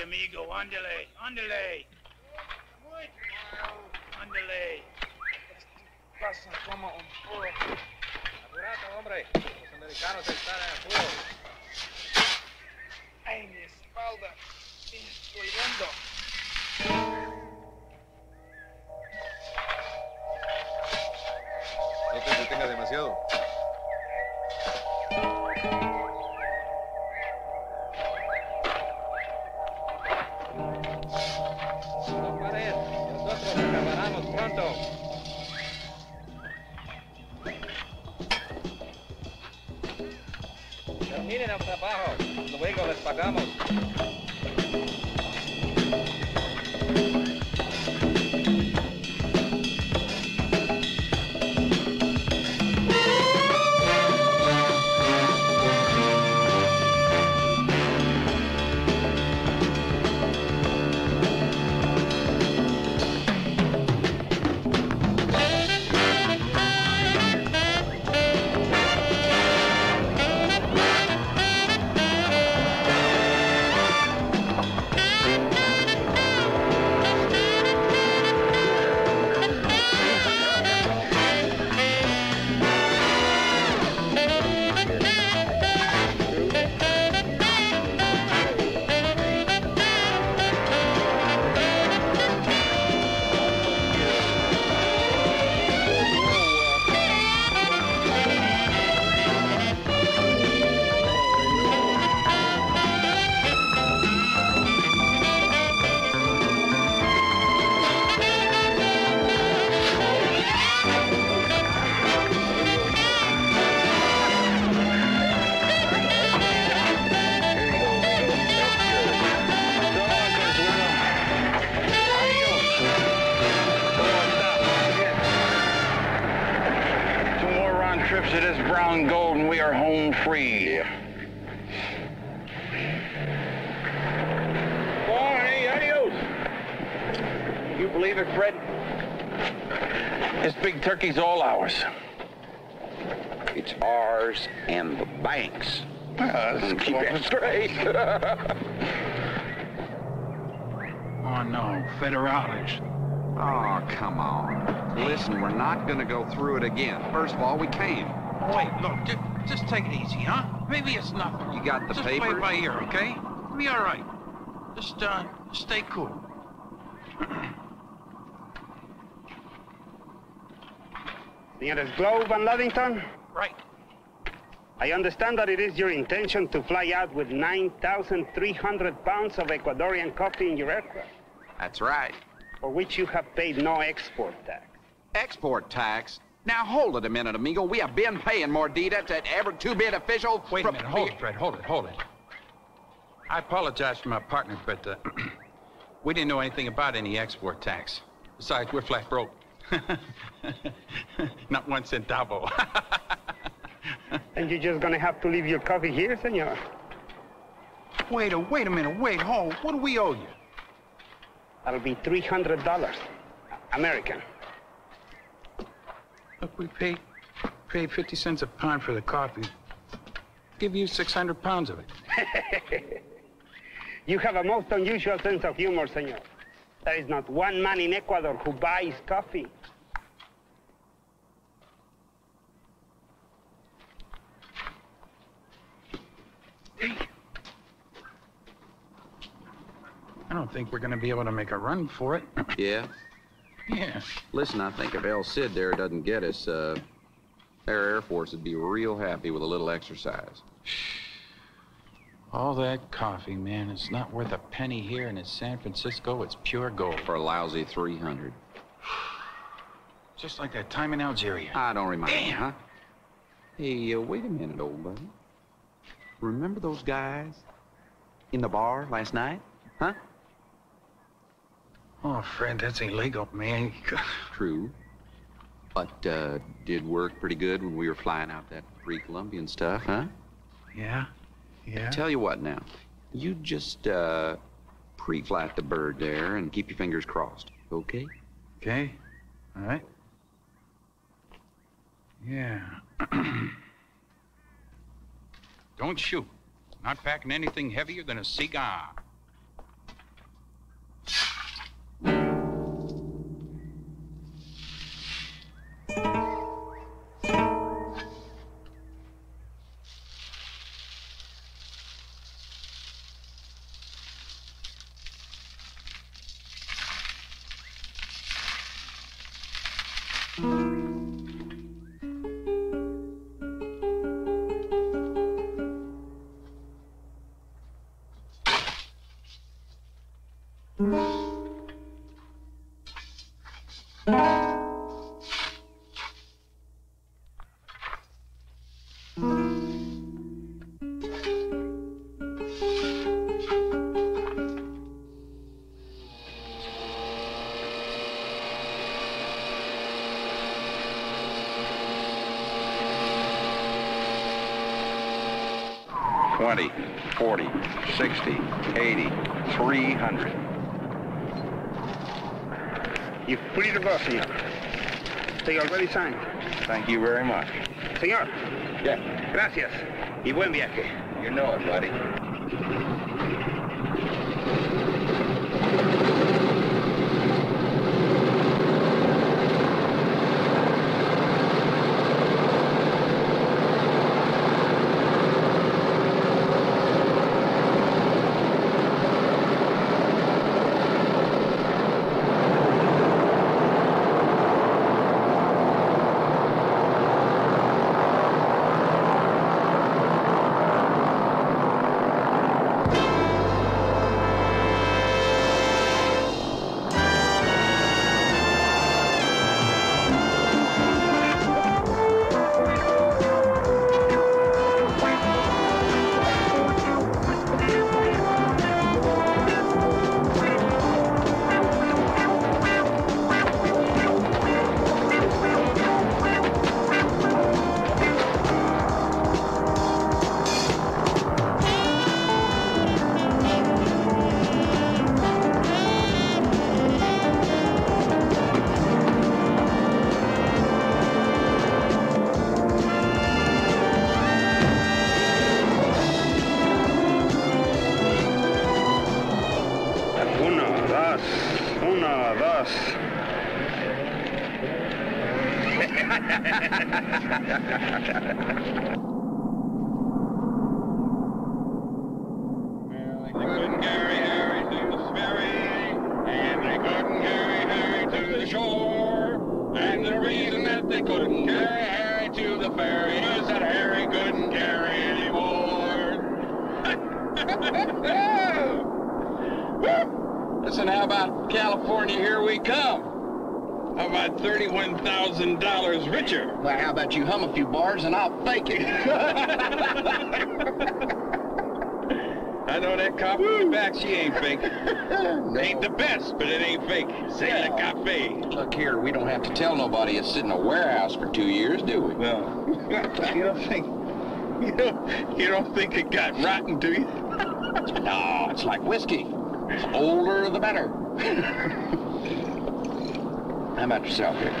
Andale, amigo, andale, andale. Andale. Pasan como un puro. Apurate, hombre. Los americanos están en fuego. Ay, mi espalda. Me estoy dando. No te detengas demasiado. Terminen el trabajo, luego les pagamos. Turkey's all ours. It's ours and the banks. Keep that straight. Oh, no. Federales. Oh, come on. Listen, we're not going to go through it again. First of all, we came. Wait, look, just take it easy, huh? Maybe it's nothing. You got the papers? Just play it by ear, okay? It'll be all right. Just stay cool. The end is Globe and Lovington? Right. I understand that it is your intention to fly out with 9,300 pounds of Ecuadorian coffee in your aircraft. That's right. For which you have paid no export tax. Export tax? Now hold it a minute, amigo. We have been paying Mordita to every two-bit official. Wait a minute. Hold it, Fred. Hold it. I apologize to my partner, but we didn't know anything about any export tax. Besides, we're flat broke. Not one centavo. And you're just gonna have to leave your coffee here, senor? Wait a minute, hold. What do we owe you? That'll be $300, American. Look, we paid 50 cents a pound for the coffee. Give you 600 pounds of it. You have a most unusual sense of humor, senor. There is not one man in Ecuador who buys coffee. Hey. I don't think we're going to be able to make a run for it. Yeah? Yeah. Listen, I think if El Cid there doesn't get us, Air Force would be real happy with a little exercise. All that coffee, man, it's not worth a penny here, and in San Francisco, it's pure gold. For a lousy 300. Just like that time in Algeria. I don't remind you, huh? Hey, wait a minute, old buddy. Remember those guys in the bar last night, huh? Oh, Fred, that's illegal, man. True. But, did work pretty good when we were flying out that free Colombian stuff, huh? Yeah. Yeah. Tell you what now, you just pre-flight the bird there and keep your fingers crossed, okay? Okay, all right. Yeah. Don't shoot. Not packing anything heavier than a cigar. 20, 40, 60, 80, 300. You free to go, senor. They already signed. Thank you very much. Senor. Yeah. Gracias. Y buen viaje. You know it, buddy. We don't have to tell nobody it's sitting in a warehouse for 2 years, do we? No. You don't think it got rotten, do you? No, it's like whiskey. The older, the better. How about yourself here?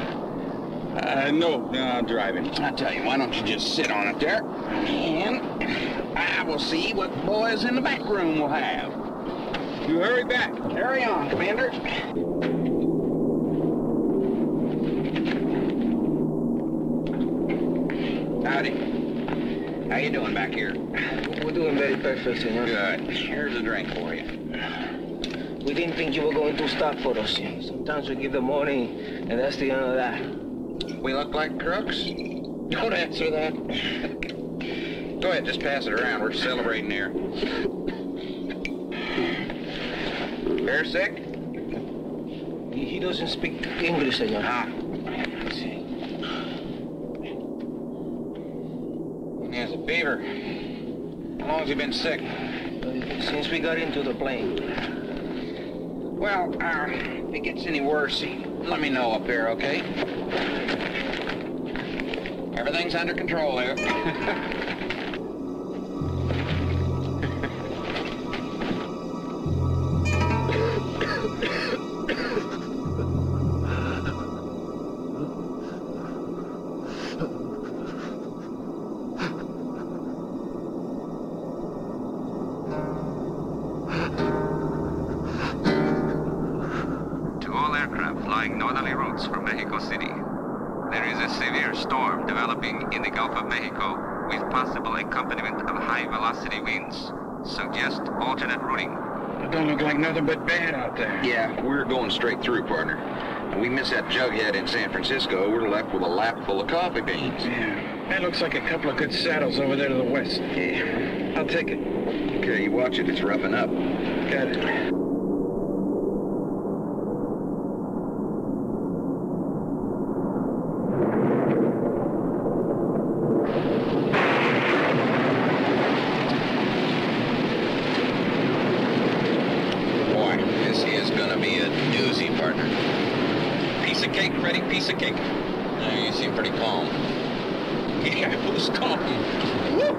No, I'm driving. I tell you, why don't you just sit on it there, and I will see what the boys in the back room will have. You hurry back. Carry on, Commander. Howdy. How you doing back here? We're doing very perfect, senor. Good. Here's a drink for you. We didn't think you were going to stop for us. Sometimes we give the morning, and that's the end of that. We look like crooks? Don't answer that. Go ahead, just pass it around. We're celebrating here. Bear sick? He doesn't speak English, senor. Ah. Has a fever. How long has he been sick? Since we got into the plane. Well, if it gets any worse, let me know up here, okay? Everything's under control here. Straight through, partner. When we miss that jughead in San Francisco, we're left with a lap full of coffee beans. Yeah. That looks like a couple of good saddles over there to the west. Yeah. I'll take it. Okay, you watch it. It's roughing up. Got it. Calm. Yeah, it was calm. Woo!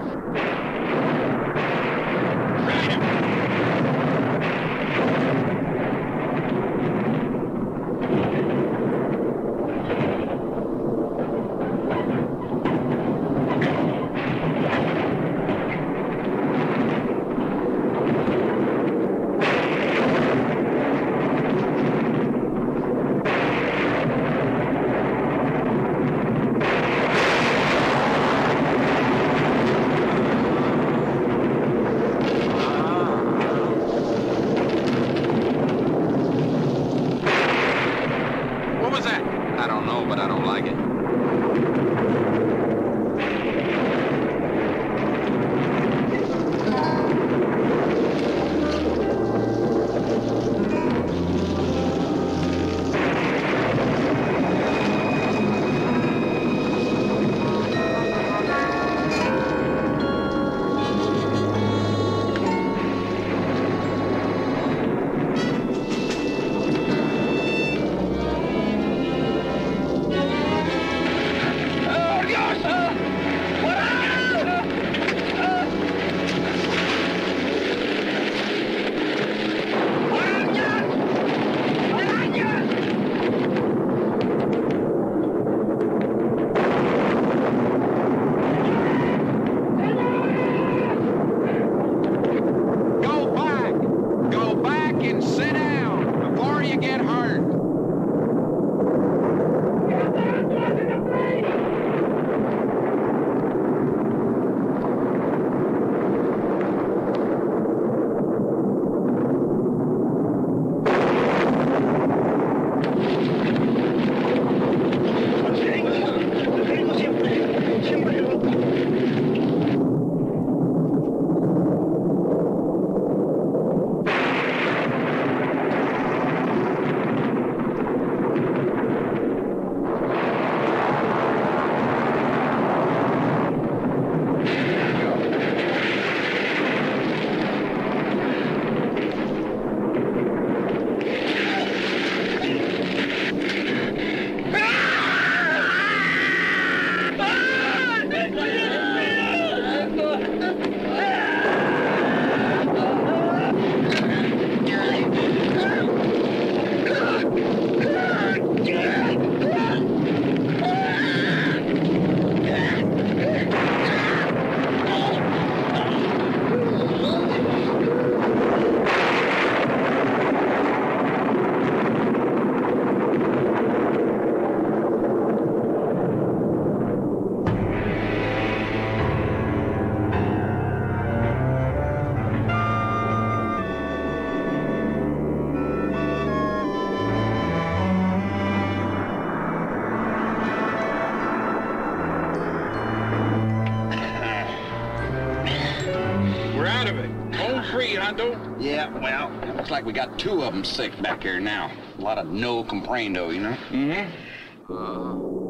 condo? Yeah, well, it looks like we got two of them sick back here now. A lot of no comprendo, you know? Mm-hmm.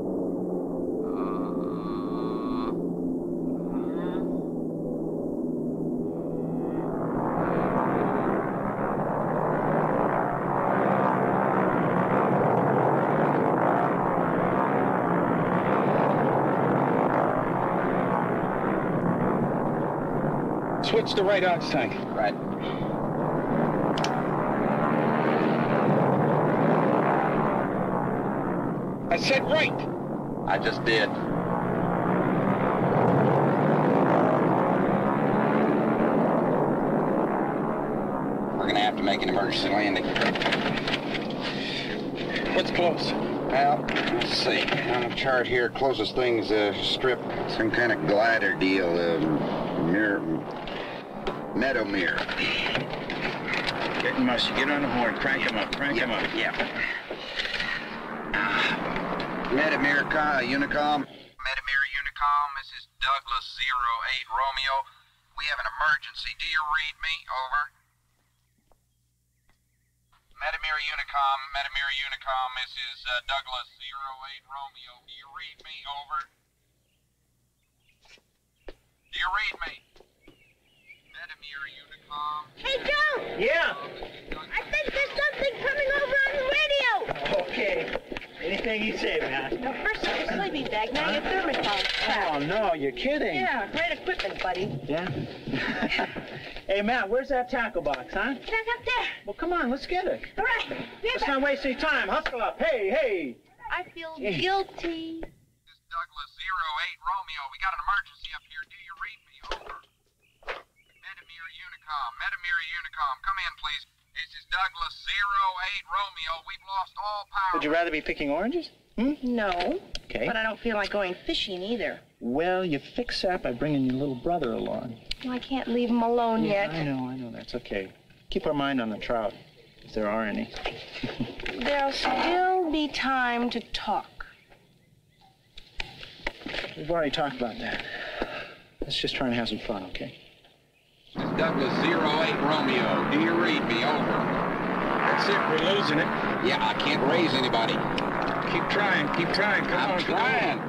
Switch the right ox tank. Right. I said right. I just did. We're gonna have to make an emergency landing. What's close? Well, let's see. On the chart here, closest thing is a strip, some kind of glider deal, Metamere. Getting mushy. Get on the horn. Crank him up. Crank him up. Yeah. Metamere Unicom. Metamere Unicom, this is Douglas-08-Romeo. We have an emergency. Do you read me? Over. Metamere Unicom, this is Douglas-08-Romeo. Do you read me? Over. Do you read me? Metamere Unicom. Hey, Joe! Yeah? I think there's something coming over on the radio! Okay. Anything you say, man. No, first your sleeping bag, now your thermoplastic. Oh, no, you're kidding. Yeah, great equipment, buddy. Yeah? Hey, Matt, where's that tackle box, huh? It's up there. Well, come on, let's get it. All right. Let's not waste any time. Hustle up. Hey, hey. I feel guilty. This is Douglas-08-Romeo. We got an emergency up here. Do you read me? Over. Metamere Unicom, come in, please. This is Douglas-08-Romeo. We've lost all power. Would you rather be picking oranges? Hmm? No. Okay. But I don't feel like going fishing either. Well, you fix that by bringing your little brother along. Well, I can't leave him alone yet. I know. That's okay. Keep our mind on the trout, if there are any. There'll still be time to talk. We've already talked about that. Let's just try and have some fun, okay? This is Douglas-08-Romeo. Do you read me? Over. That's it. We're losing it. Yeah, I can't raise anybody. Keep trying. Keep trying. Come on, I'm trying.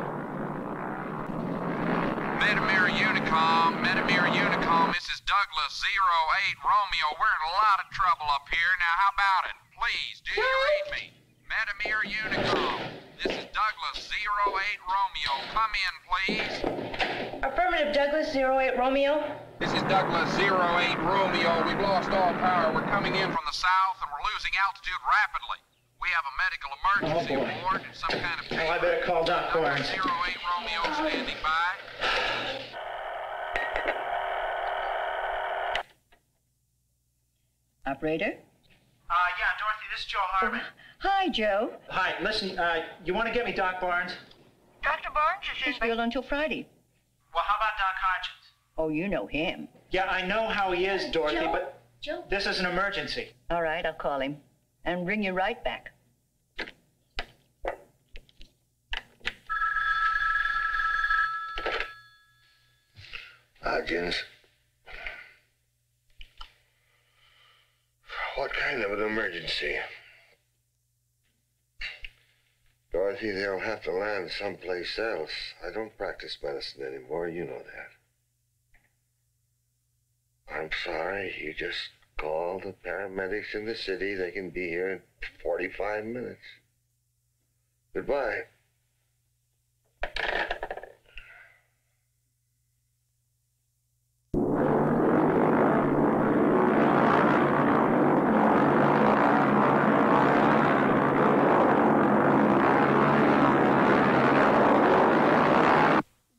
Metamere Unicom. Metamere Unicom. This is Douglas-08-Romeo. We're in a lot of trouble up here. Now, how about it? Please, do you read me? Metamere Unicom. This is Douglas-08-Romeo. Come in, please. Affirmative, Douglas-08-Romeo. This is Douglas-08-Romeo. We've lost all power. We're coming in from the south, and we're losing altitude rapidly. We have a medical emergency aboard and some kind of... Well, I better call Doc Barnes. Douglas-08-Romeo standing by. Operator? Yeah, Dorothy, this is Joe Harmon. Hi, Joe. Hi, listen, you want to get me Doc Barnes? Dr. Barnes is in... He's field until Friday. Well, how about Doc Hodges? Oh, you know him. Yeah, I know how he is, Dorothy, Joe? But Joe? This is an emergency. All right, I'll call him and bring you right back. Hodgins, what kind of an emergency? Dorothy, they'll have to land someplace else. I don't practice medicine anymore, you know that. I'm sorry, you just call the paramedics in the city. They can be here in 45 minutes. Goodbye.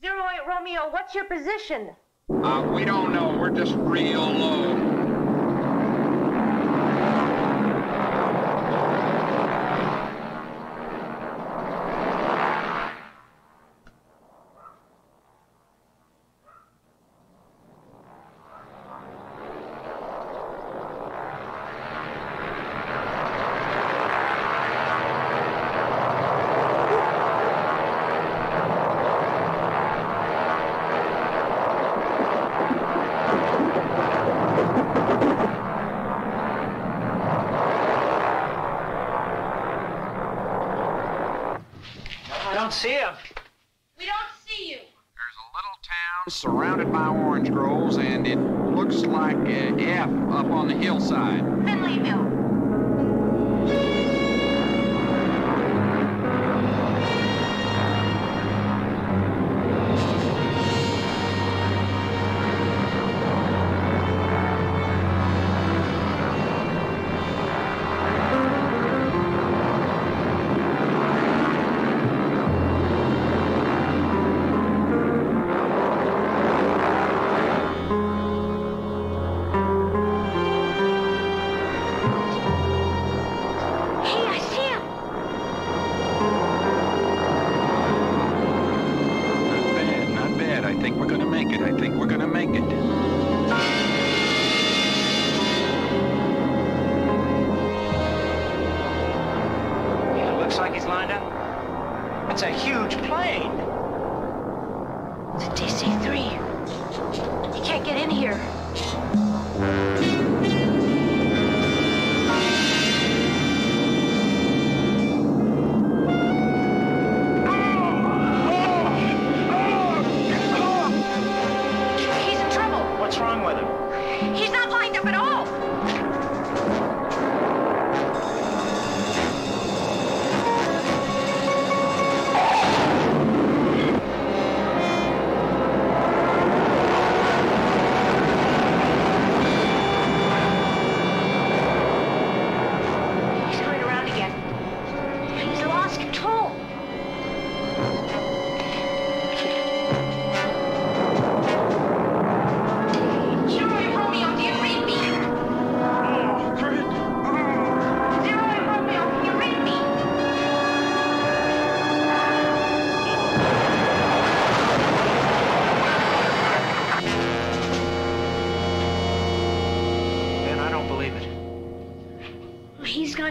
Zero-Eight Romeo, what's your position? We don't know. We're just real low. ground, surrounded by orange groves, and it looks like F up on the hillside. Finleyville.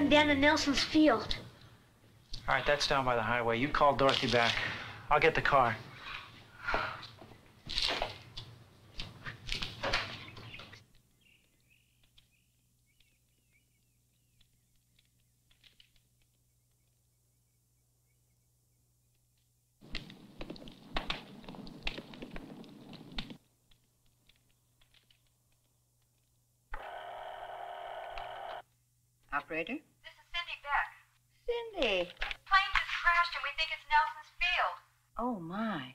Down to Nelson's field. All right, that's down by the highway. You call Dorothy back. I'll get the car. Operator? Cindy. The plane just crashed and we think it's Nelson's field. Oh, my.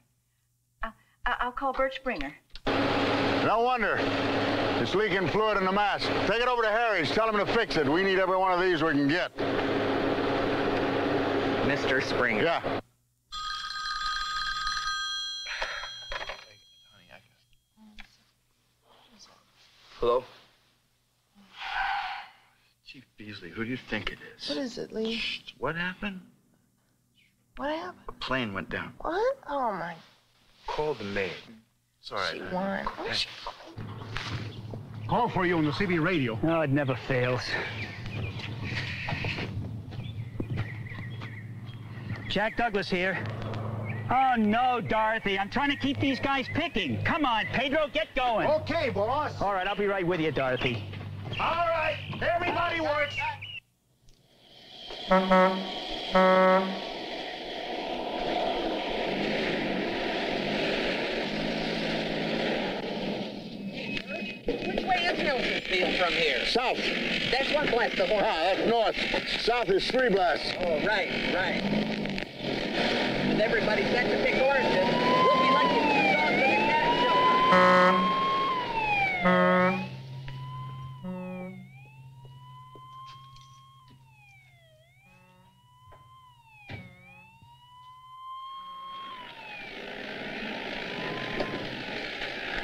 I'll call Bert Springer. No wonder. It's leaking fluid in the mast. Take it over to Harry's. Tell him to fix it. We need every one of these we can get. Mr. Springer. Yeah. Hello? Beasley, who do you think it is? What is it, Lee? What happened? What happened? A plane went down. What? Oh, my. Call the maid. It's all right. She won. Call for you on the CB radio. No, it never fails. Jack Douglas here. Oh, no, Dorothy. I'm trying to keep these guys picking. Come on, Pedro, get going. Okay, boss. All right, I'll be right with you, Dorothy. All right. Everybody works. Which way is Nelson's field from here? South. That's one blast of horn. Ah, that's north. South is three blasts. Oh, right, right. With everybody set to pick oranges, we'll be lucky to put dogs in the cat shelter.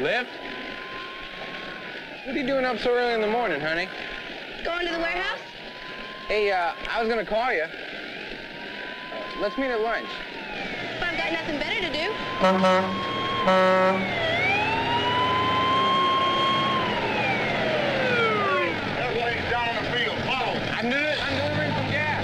Lift? What are you doing up so early in the morning, honey? Going to the warehouse? Hey, I was gonna call you. Let's meet at lunch. But I've got nothing better to do. Airplane's down on the field. Follow. I knew it. I'm delivering some gas.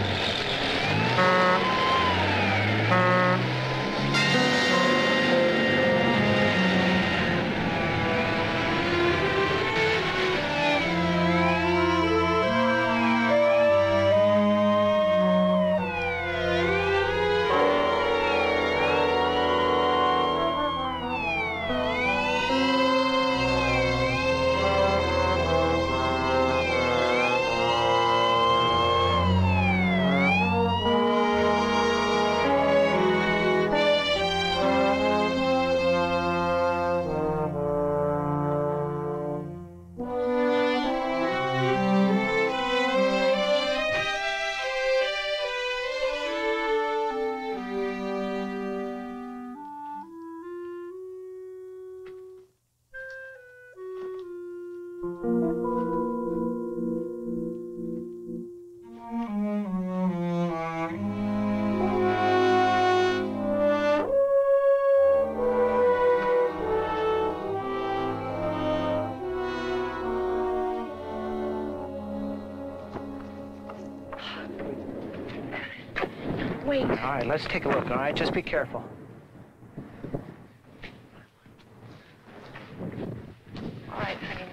Wait. All right, let's take a look, all right? Just be careful. All right, honey.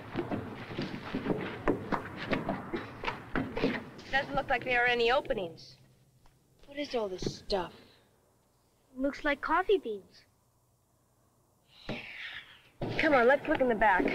It doesn't look like there are any openings. What is all this stuff? It looks like coffee beans. Come on, let's look in the back.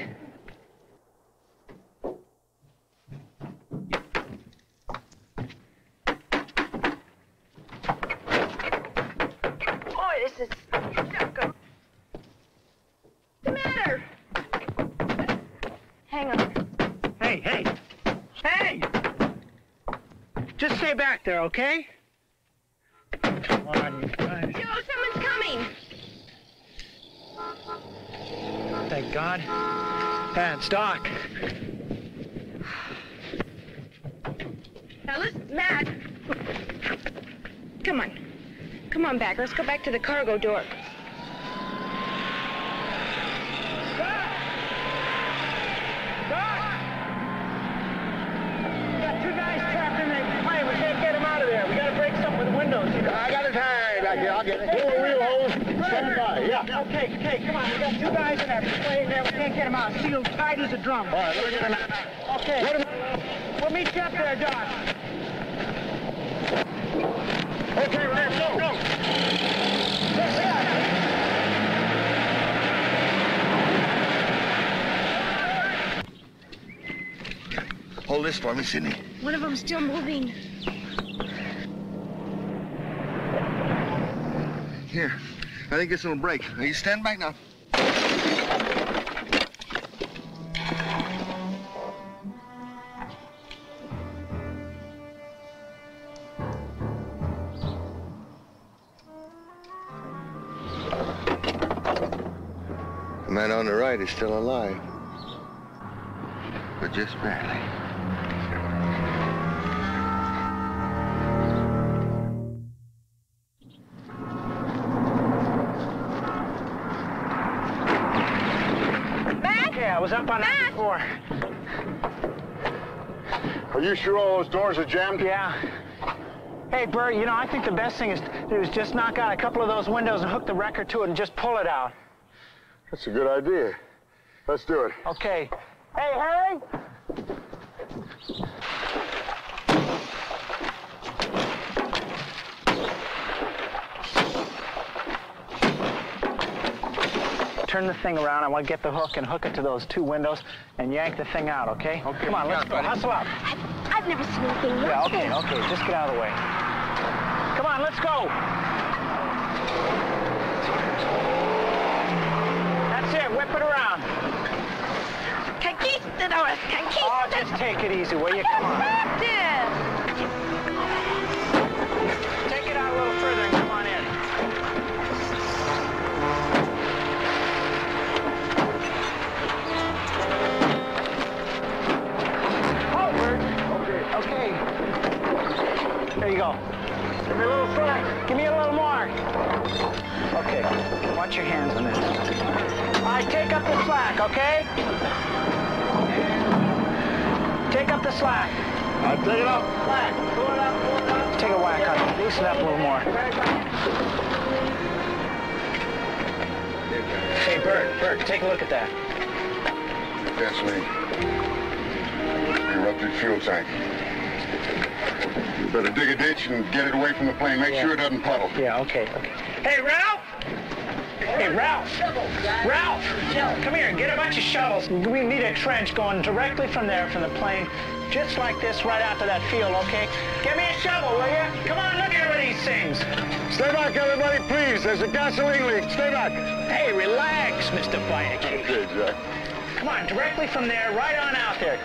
Back there, okay? Come on, you guys. Joe, someone's coming. Thank God. That's Doc. Now listen, Matt. Come on. Come on back. Let's go back to the cargo door. Okay, okay, come on. We got two guys in there. Play in there. We can't get them out. Sealed tight as a drum. All right, let me get them out. Okay. We'll meet you up there, Doc. Okay, Ram, go, go. Let's go. Hold this for me, Sydney. One of them's still moving. Here. I think this will break. Now you stand back now. The man on the right is still alive, but just barely. Are you sure all those doors are jammed? Yeah. Hey, Bert, you know, I think the best thing is just knock out a couple of those windows and hook the wrecker to it and just pull it out. That's a good idea. Let's do it. Okay. Hey, Harry! Turn the thing around. I want to get the hook and hook it to those two windows and yank the thing out, okay? Okay. Come on, let's go. Hustle up. I've never seen anything like this. Yeah, okay, okay. Just get out of the way. Come on, let's go. That's it. Whip it around. Conquistadores, conquistadores. Oh, just take it easy, will you? Come on. Take it out a little further and come on in. Okay. There you go. Give me a little slack. Give me a little more. Okay. Watch your hands on this. All right, take up the slack, okay? Take up the slack. All right, take it up. Slack. Pull it up, pull it up. Take a whack on it. Loosen it up a little more. Hey, Bert, take a look at that. That's me. Erupted fuel tank. You better dig a ditch and get it away from the plane. Make sure it doesn't puddle. Yeah, okay, okay. Hey, Ralph! Hey, Ralph! Ralph! Come here and get a bunch of shovels. We need a trench going directly from there, from the plane, just like this, right out to that field, okay? Give me a shovel, will you? Come on, look at one of these things. Stay back, everybody, please. There's a gasoline leak. Stay back. Hey, relax, Mr. Biancake. Okay, Jack. Come on, directly from there, right on out there.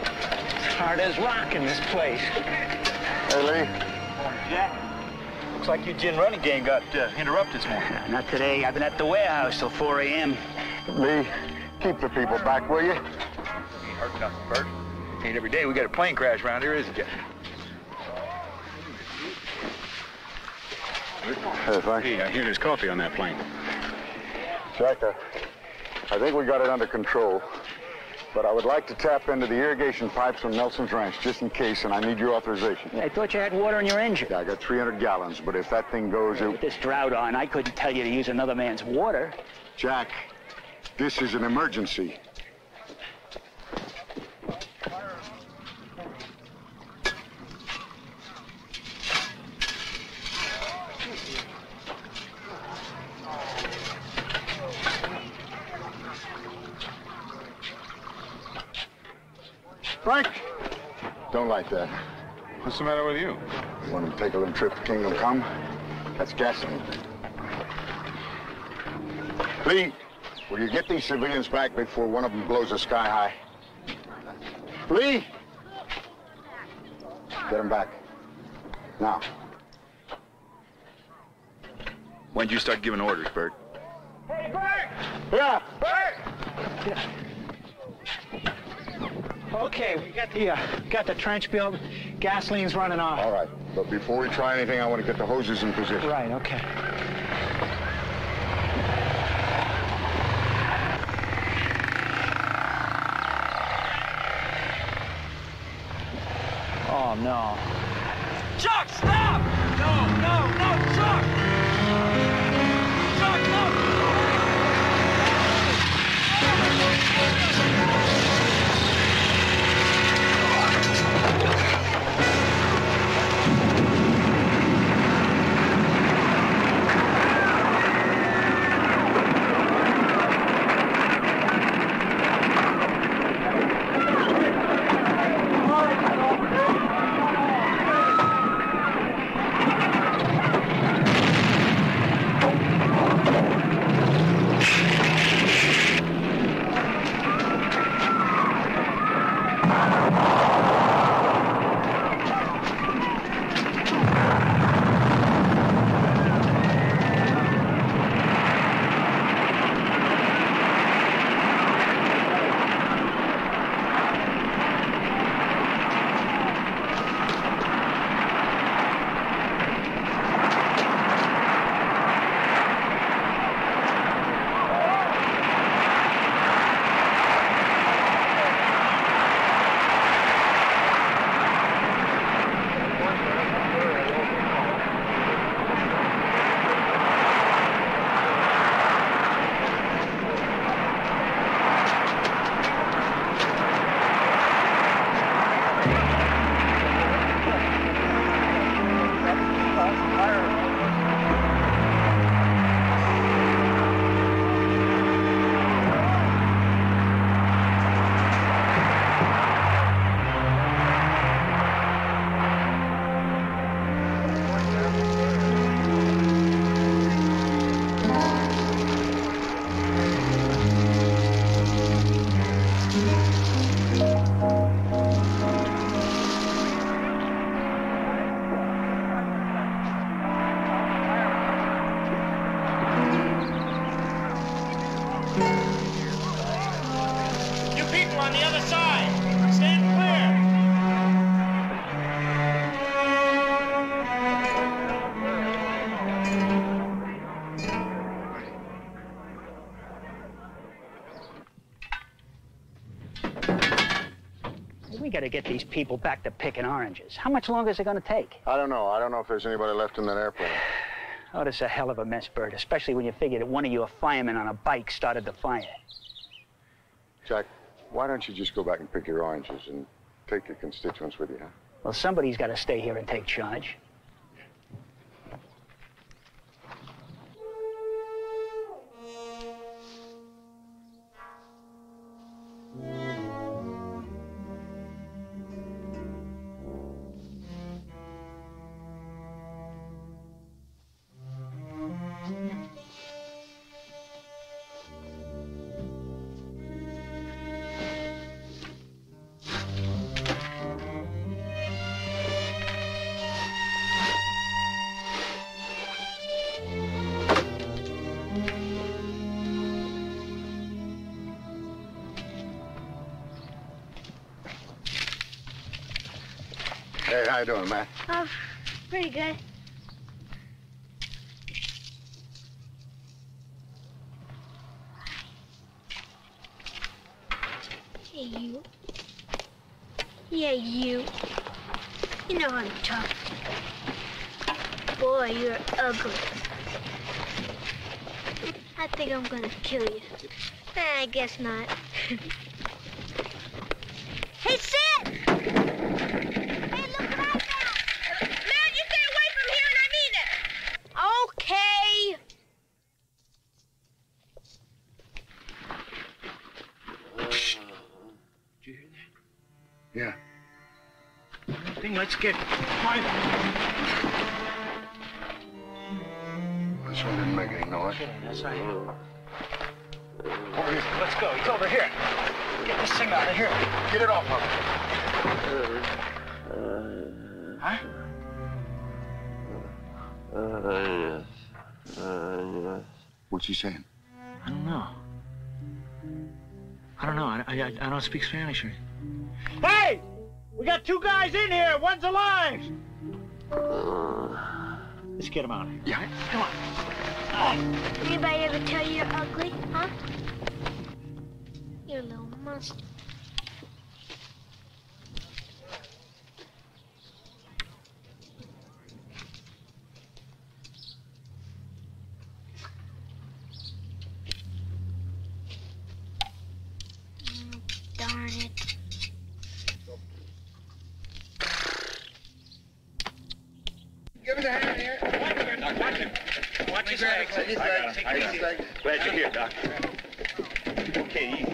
It's hard as rock in this place. Hey, Lee. Morning, Jack. Looks like your gin running game got interrupted this morning. Not today. I've been at the warehouse till 4 a.m. Lee, keep the people back, will you? Heard nothing, Bert. Ain't every day we get a plane crash around here, is it, Jeff? Hey, I hear there's coffee on that plane. Jack, I think we got it under control. But I would like to tap into the irrigation pipes from Nelson's ranch, just in case, and I need your authorization. I thought you had water in your engine. Yeah, I got 300 gallons, but if that thing goes... With this drought on, I couldn't tell you to use another man's water. Jack, this is an emergency. Frank! Don't like that. What's the matter with you? You want to take a little trip to Kingdom Come? That's gasoline. Lee, will you get these civilians back before one of them blows us sky high? Lee! Get them back. Now. When'd you start giving orders, Bert? Hey, Bert! Yeah! Bert! Yeah. Okay, we got the trench built. Gasoline's running off. All right, but before we try anything, I want to get the hoses in position. Right, okay. Oh, no. Chuck, stop! No, Chuck! To get these people back to picking oranges. How much longer is it going to take? I don't know. I don't know if there's anybody left in that airplane. Oh, this is a hell of a mess, Bert, especially when you figure that one of your firemen on a bike started the fire. Jack, why don't you just go back and pick your oranges and take your constituents with you, huh? Well, somebody's got to stay here and take charge. Hey, how you doing, Matt? Oh, pretty good. Hey, you. Yeah, you. You know I'm tough. Boy, you're ugly. I think I'm gonna kill you. I guess not. Hey, Sid! Hey, look what I got! Man, you stay away from here, and I mean it! Okay! Did you hear that? Yeah. I think let's get quiet. Well, this one didn't make any noise. Okay, that's not you. Let's go. He's over here. Get this thing out of here. Get it off of him. Huh? Yes. Yes. What's he saying? I don't know. I don't speak Spanish or anything. Hey! We got two guys in here. One's alive. Let's get him out of here. Yeah. Come on. Anybody ever tell you you're ugly, huh? You're a little monster. Darn it. Give us a hand here. Watch him, Doc. Watch him. Watch his legs. Take his legs. Glad you're here, Doc. Okay,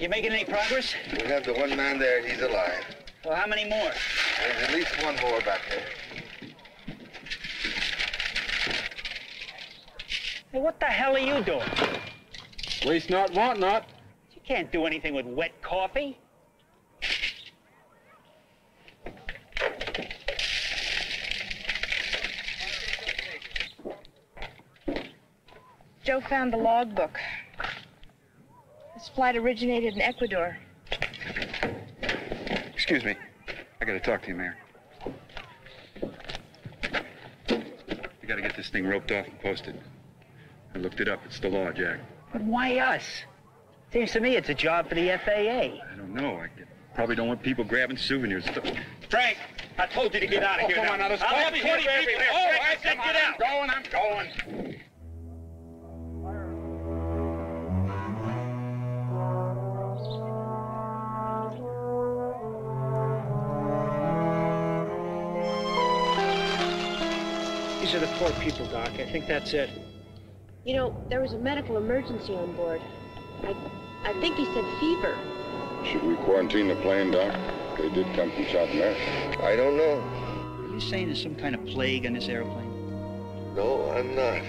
you making any progress? We have the one man there. He's alive. Well, how many more? There's at least one more back there. Hey, what the hell are you doing? At least not, want not. You can't do anything with wet coffee. Joe found the logbook. This flight originated in Ecuador. Excuse me. I gotta talk to you, Mayor. We gotta get this thing roped off and posted. I looked it up. It's the law, Jack. But why us? Seems to me it's a job for the FAA. I don't know. I probably don't want people grabbing souvenirs. Frank, I told you to get out of here. Come on, now. I'll have 20 people. Oh, I said get out. I'm going. These are the four people, Doc. I think that's it. You know, there was a medical emergency on board. I think he said fever. Should we quarantine the plane, Doc? They did come from South America. I don't know. Are you saying there's some kind of plague on this airplane? No, I'm not.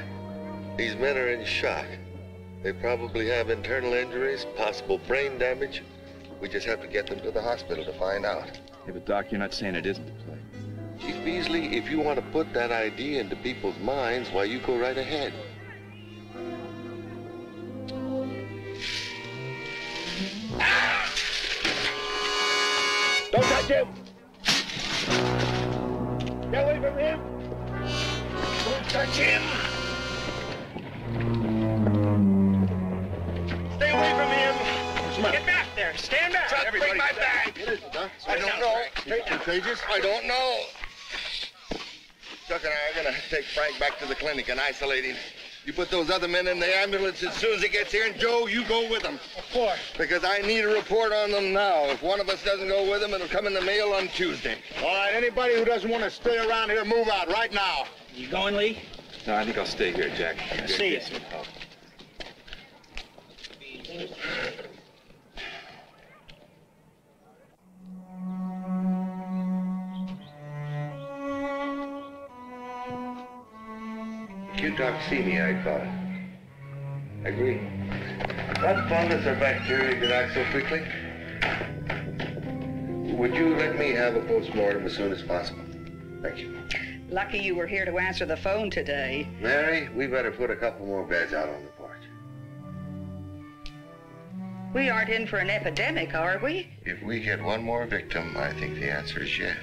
These men are in shock. They probably have internal injuries, possible brain damage. We just have to get them to the hospital to find out. Yeah, but Doc, you're not saying it isn't a plague. Chief Beasley, if you want to put that idea into people's minds, why, you go right ahead. Ah! Don't touch him! Get away from him! Don't touch him! Stay away from him! Get back there! Stand back! Chuck, bring my bag! It isn't, huh? I don't know. It's contagious? I don't know. Chuck and I are going to take Frank back to the clinic and isolate him. You put those other men in the ambulance as soon as it gets here, and Joe, you go with them. Of course. Because I need a report on them now. If one of us doesn't go with them, it'll come in the mail on Tuesday. All right, anybody who doesn't want to stay around here, move out right now. You going, Lee? No, I think I'll stay here, Jack. See you. You, Doc, see me, I thought. Agree. What fungus or bacteria did I so quickly? Would you let me have a postmortem as soon as possible? Thank you. Lucky you were here to answer the phone today. Mary, we better put a couple more beds out on the porch. We aren't in for an epidemic, are we? If we get one more victim, I think the answer is yes.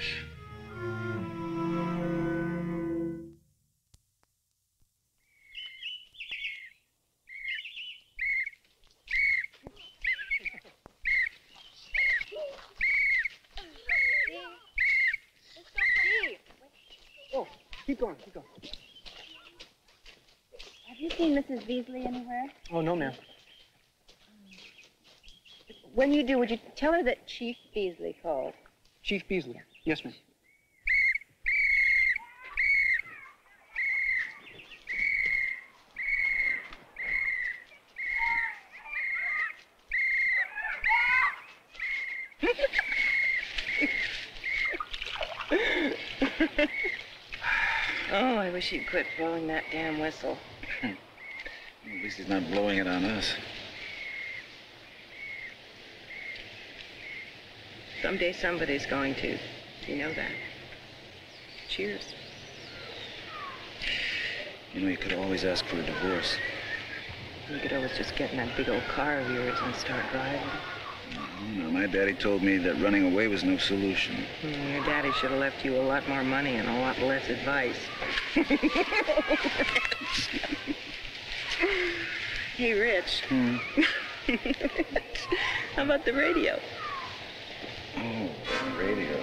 Keep going. Have you seen Mrs. Beasley anywhere? Oh, no, ma'am. When you do, would you tell her that Chief Beasley called? Chief Beasley? Yes, ma'am. Oh, I wish you'd quit blowing that damn whistle. At least he's not blowing it on us. Someday somebody's going to. You know that. Cheers. You know, you could always ask for a divorce. You could always just get in that big old car of yours and start driving. No, my daddy told me that running away was no solution. Your daddy should have left you a lot more money and a lot less advice. Hey, Rich. Hmm. How about the radio? Oh, the radio.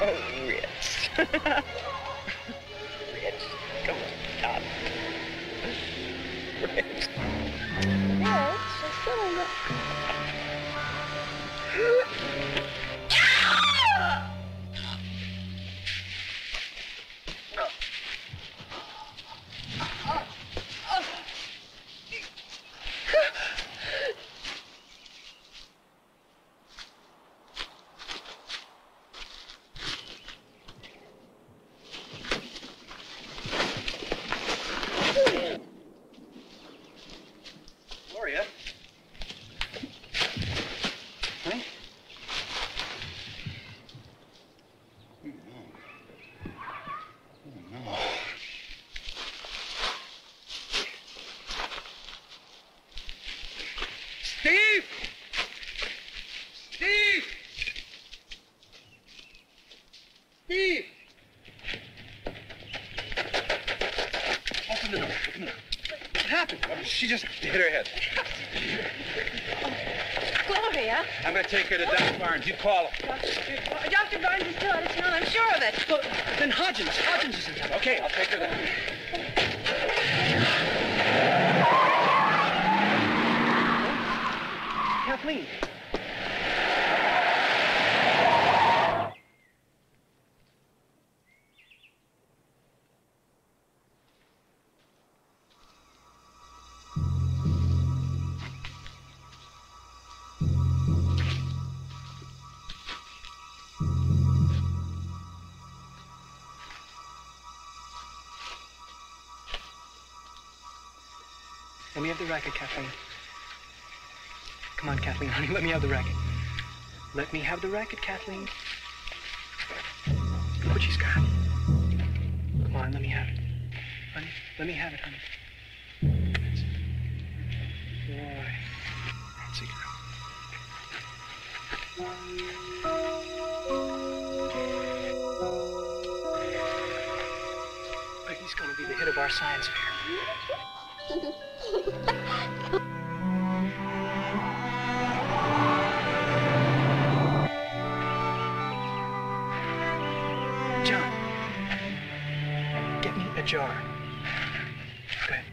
Oh, Rich. Rich, come on. Rich. She just hit her head. Oh, Gloria. I'm going to take her to Dr. Barnes. You call her. Dr. Barnes is still out of town. I'm sure of it. Well, then Hodgins. Hodgins is in town. Okay, I'll take her there. Kathleen. Let me have the racket, Kathleen. Come on, Kathleen, honey, let me have the racket. Let me have the racket, Kathleen. Look what she's got. Come on, let me have it. Honey, let me have it, honey. That's it. Boy, that's a girl. But he's gonna be the hit of our science fair. John, get me a jar. Go ahead.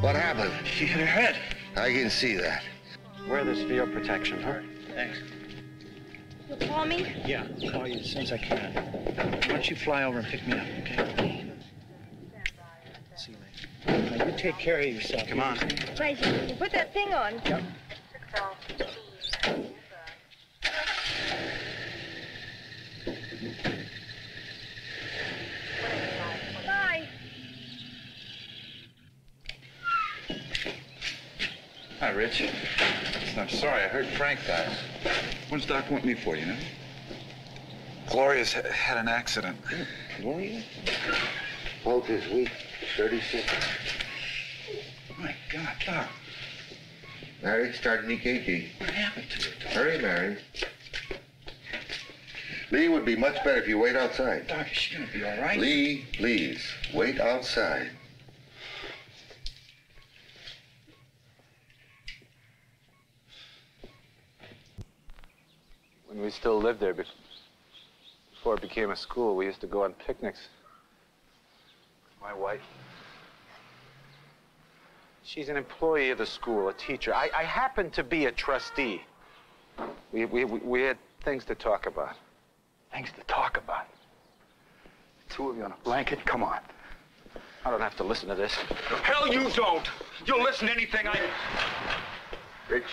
What happened? She hit her head. I can see that. Wear this for your protection, huh? Thanks. You'll call me? Yeah, I'll call you as soon as I can. Why don't you fly over and pick me up, okay? See you later. Now, you take care of yourself. Come on. Right, you put that thing on. Yep. Bye. Hi, Rich. Listen, I'm sorry. I heard Frank died. When's Doc want me for, you know? Gloria's had an accident. Gloria? Both is weak. 36. Oh my God, Doc. Mary started EKG. What happened to her, Doc? Very married. Lee would be much better if you wait outside. Doc, is she gonna be all right? Lee, please, wait outside. When we still lived there, before it became a school, we used to go on picnics. My wife. She's an employee of the school, a teacher. I happen to be a trustee. We had things to talk about. Things to talk about. The two of you on a blanket, come on. I don't have to listen to this. Hell, you don't. You'll listen to anything I... Rich,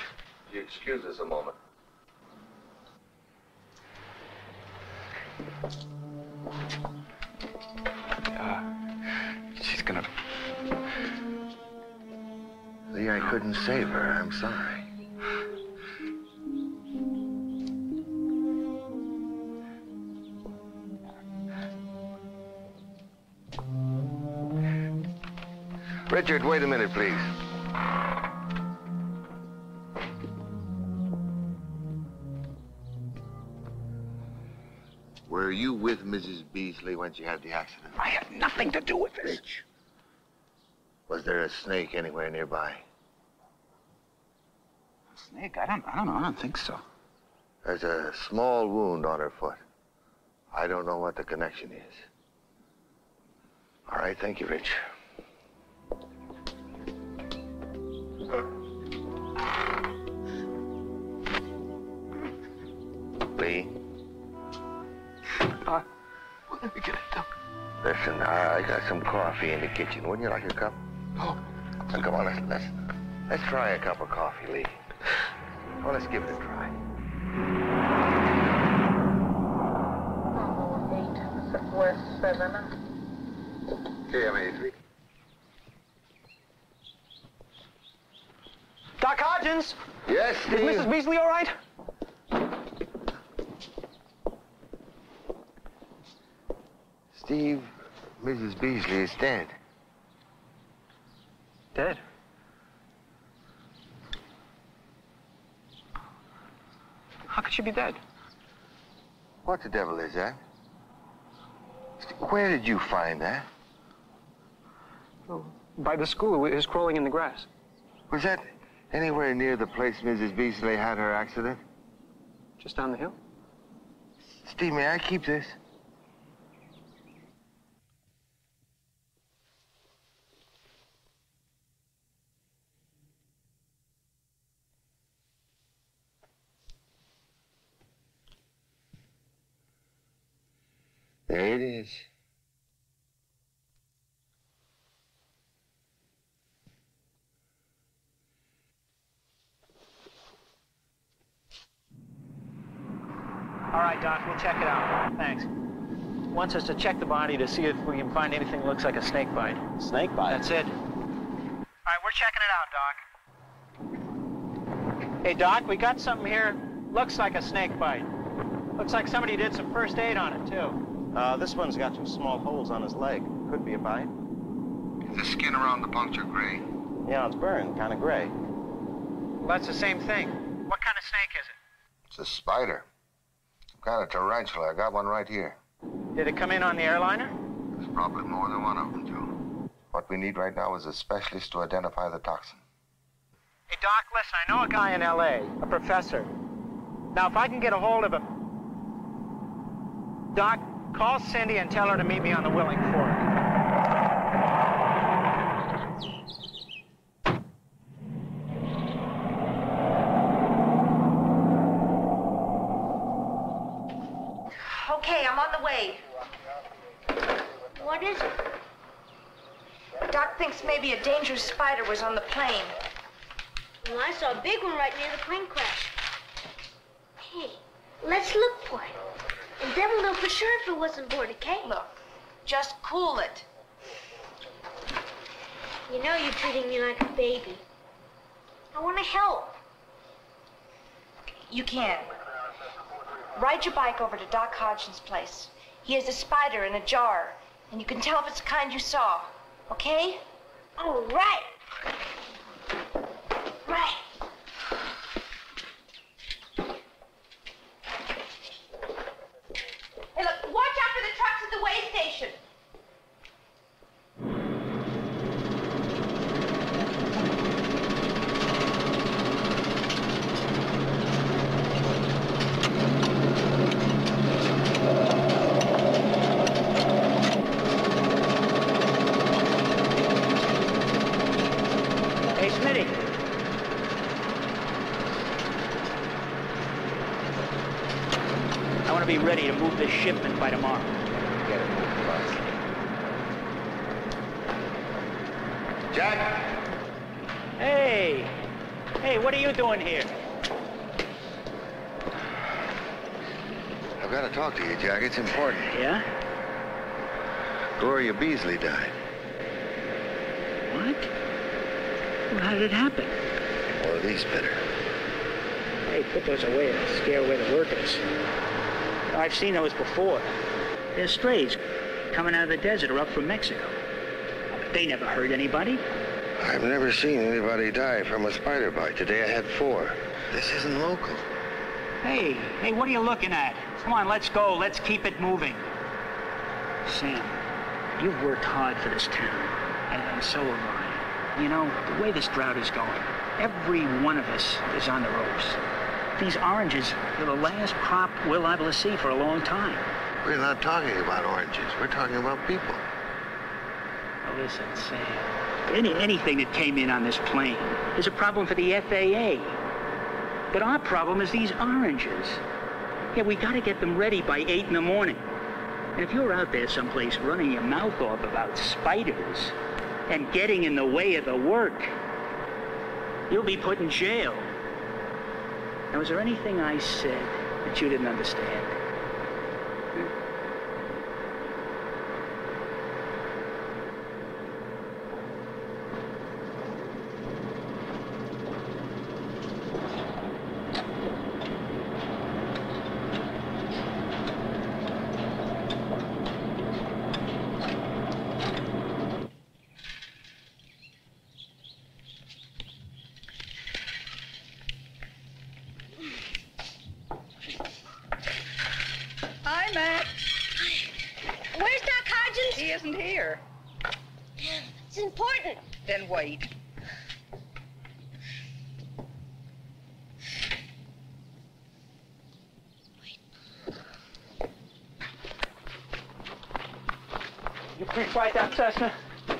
you excuse us a moment. She's gonna... Lee, I couldn't save her. I'm sorry. Richard, wait a minute, please. Were you with Mrs. Beasley when she had the accident? I had nothing to do with this. Rich, was there a snake anywhere nearby? A snake? I don't know. I don't think so. There's a small wound on her foot. I don't know what the connection is. All right, thank you, Rich. Lee? What are we gonna do? Listen, I got some coffee in the kitchen. Wouldn't you like a cup? Oh. Now, come on, let's try a cup of coffee, Lee. Well, let's give it a try. West 7. KMA 3. Doc Hodgins! Yes, Steve? Is Mrs. Beasley all right? Steve, Mrs. Beasley is dead. Dead? How could she be dead? What the devil is that? Where did you find that? Oh, by the school. It was crawling in the grass. Was that anywhere near the place Mrs. Beasley had her accident? Just down the hill. Steve, may I keep this? There it is. All right, Doc, we'll check it out. Thanks. Wants us to check the body to see if we can find anything that looks like a snake bite. Snake bite? That's it. All right, we're checking it out, Doc. Hey, Doc, we got something here. Looks like a snake bite. Looks like somebody did some first aid on it, too. This one's got two small holes on his leg. Could be a bite. Is the skin around the puncture gray? Yeah, it's burned, kind of gray. Well, that's the same thing. What kind of snake is it? It's a spider. Some kind of tarantula. I got one right here. Did it come in on the airliner? There's probably more than one of them, too. What we need right now is a specialist to identify the toxin. Hey, Doc, listen, I know a guy in L.A., a professor. Now, if I can get a hold of him... Doc... Call Cindy and tell her to meet me on the Willing Fork. What is it? Doc thinks maybe a dangerous spider was on the plane. Well, I saw a big one right near the plane crash. Hey, let's look for it. And then we'll know for sure if it wasn't bored, okay? Look, just cool it. You know you're treating me like a baby. I want to help. You can. Ride your bike over to Doc Hodgson's place. He has a spider in a jar, and you can tell if it's the kind you saw, okay? All right. Right. Hey, look, watch out for the trucks at the weigh station. Be ready to move this shipment by tomorrow. Get it moving fast. Jack! Hey! Hey, what are you doing here? I've got to talk to you, Jack. It's important. Yeah? Gloria Beasley died. What? Well, how did it happen? Well, at least better. Hey, put those away and scare away the workers. I've seen those before. They're strays coming out of the desert or up from Mexico. But they never hurt anybody. I've never seen anybody die from a spider bite. Today I had 4. This isn't local. Hey, hey, what are you looking at? Come on, let's go. Let's keep it moving. Sam, you've worked hard for this town, and so have I. You know, the way this drought is going, every one of us is on the ropes. These oranges are the last crop we're liable to see for a long time. We're not talking about oranges. We're talking about people. Now listen, Sam. Anything that came in on this plane is a problem for the FAA. But our problem is these oranges. Yeah, we got to get them ready by 8 in the morning. And if you're out there someplace running your mouth off about spiders and getting in the way of the work, you'll be put in jail. Now, was there anything I said that you didn't understand?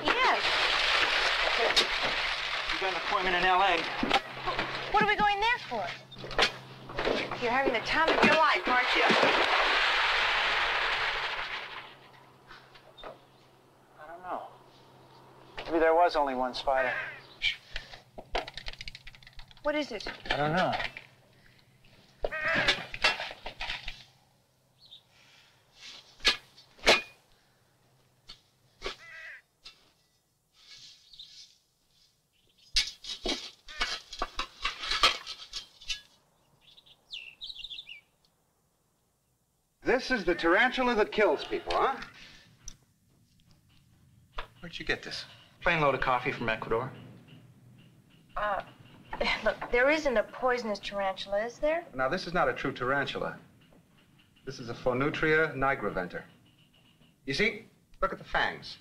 Yes. Okay. You got an appointment in L.A. What are we going there for? You're having the time of your life, aren't you? I don't know. Maybe there was only one spider. What is it? I don't know. This is the tarantula that kills people, huh? Where'd you get this? Plain load of coffee from Ecuador. Look, there isn't a poisonous tarantula, is there? Now, this is not a true tarantula. This is a Phoneutria nigriventer. You see, look at the fangs.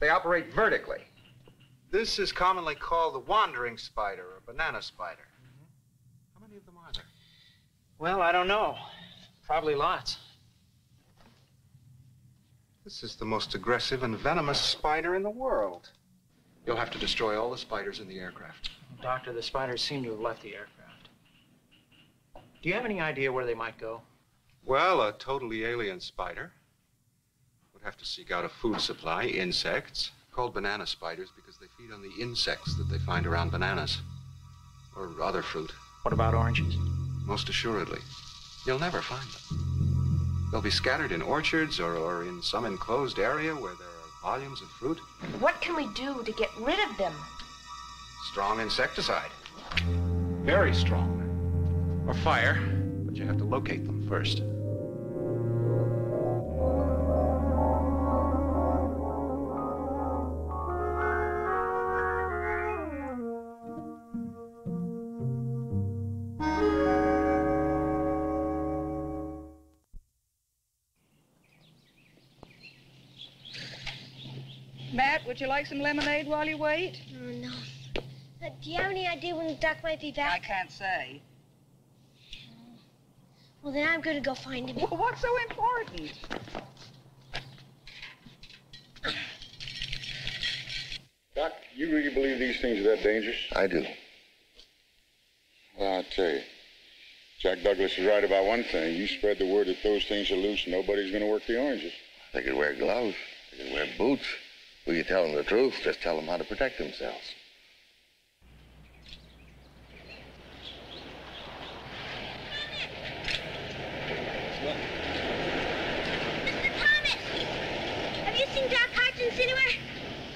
They operate vertically. This is commonly called the wandering spider or banana spider. Mm-hmm. How many of them are there? Well, I don't know. Probably lots. This is the most aggressive and venomous spider in the world. You'll have to destroy all the spiders in the aircraft. Doctor, the spiders seem to have left the aircraft. Do you have any idea where they might go? Well, a totally alien spider would have have to seek out a food supply, insects, called banana spiders because they feed on the insects that they find around bananas or other fruit. What about oranges? Most assuredly. You'll never find them. They'll be scattered in orchards or in some enclosed area where there are volumes of fruit. What can we do to get rid of them? Strong insecticide. Very strong. Or fire, but you have to locate them first. Matt, would you like some lemonade while you wait? Oh, no. Do you have any idea when the duck might be back? I can't say. Well, then I'm going to go find him. Well, what's so important? Doc, you really believe these things are that dangerous? I do. Well, I'll tell you, Jack Douglas is right about one thing. You spread the word that those things are loose, nobody's going to work the oranges. They could wear gloves. They could wear boots. Will you tell them the truth? Just tell them how to protect themselves.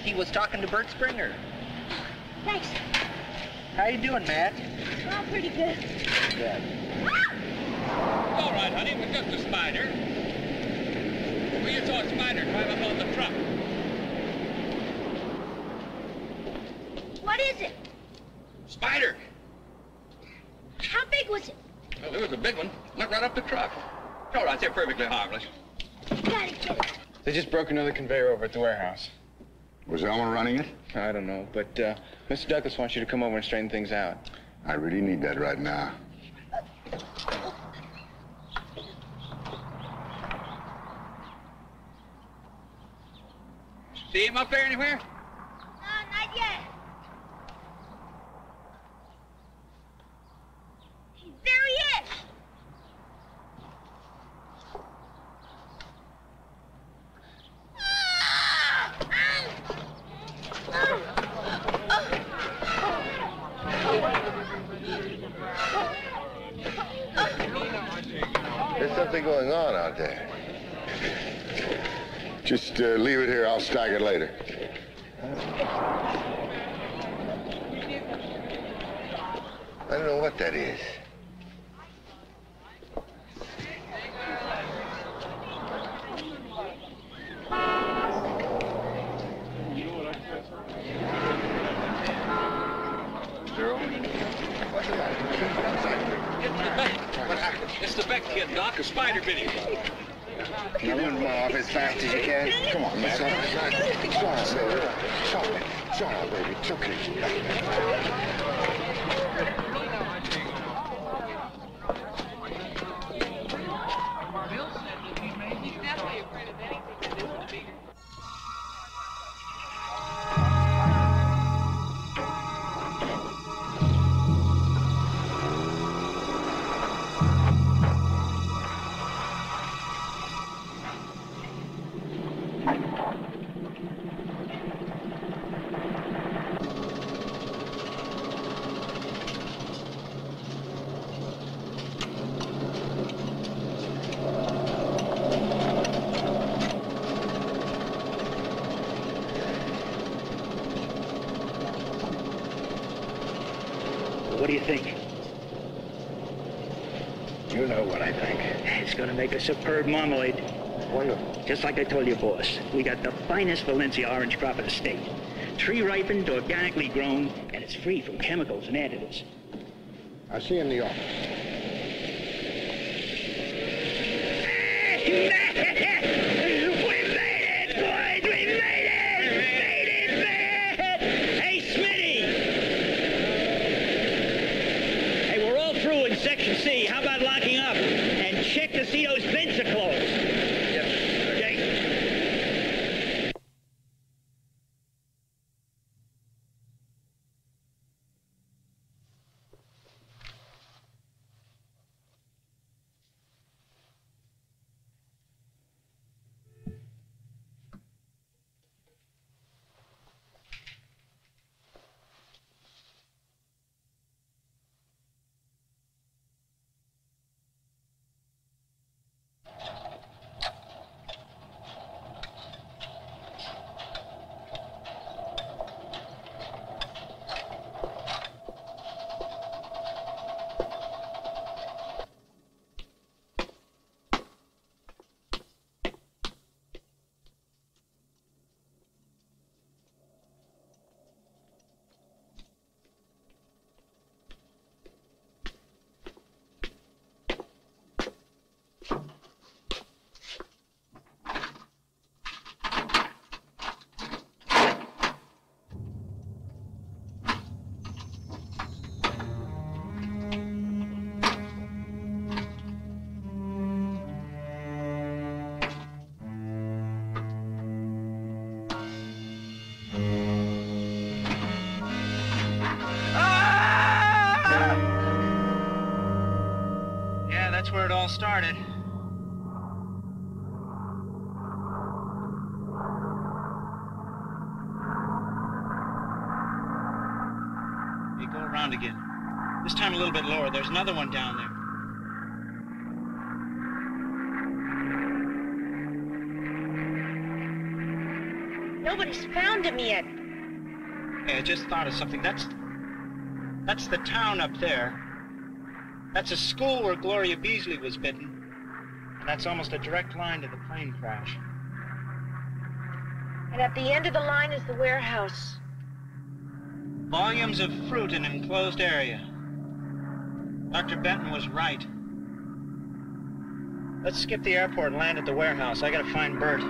He was talking to Bert Springer. Thanks. How you doing, Matt? Oh, pretty good. Yeah. Ah! All right, honey, we're just a spider. We just saw a spider climb up on the truck. What is it? Spider. How big was it? Well, it was a big one. Went right up the truck. All right, they're perfectly harmless. Gotta get it. They just broke another conveyor over at the warehouse. Was Elmer running it? I don't know, but Mr. Douglas wants you to come over and straighten things out. I really need that right now. See him up there anywhere? No, not yet. There he is! There's something going on out there. Just leave it here. I'll stack it later. I don't know what that is. It's the Beck kid, Doc. A spider bit him. Now run off as fast as you can. Come on, Matt. Sorry, baby. It's okay. Bill said that he made. He's definitely afraid of anything that isn't bigger. Superb marmalade. Wonderful. Just like I told you, boss, we got the finest Valencia orange crop in the state. Tree-ripened, organically grown, and it's free from chemicals and additives. I'll see you in the office. We made it, boys! We made it! We made it, Matt! Hey, Smitty! Hey, we're all through in Section C. How about locking up? And check to see those vents are closed. Yes, okay. all started. They go around again. This time a little bit lower. There's another one down there. Nobody's found him yet. Hey, I just thought of something. That's the town up there. That's a school where Gloria Beasley was bitten. And that's almost a direct line to the plane crash. And at the end of the line is the warehouse. Volumes of fruit in an enclosed area. Dr. Benton was right. Let's skip the airport and land at the warehouse. I gotta find Bert.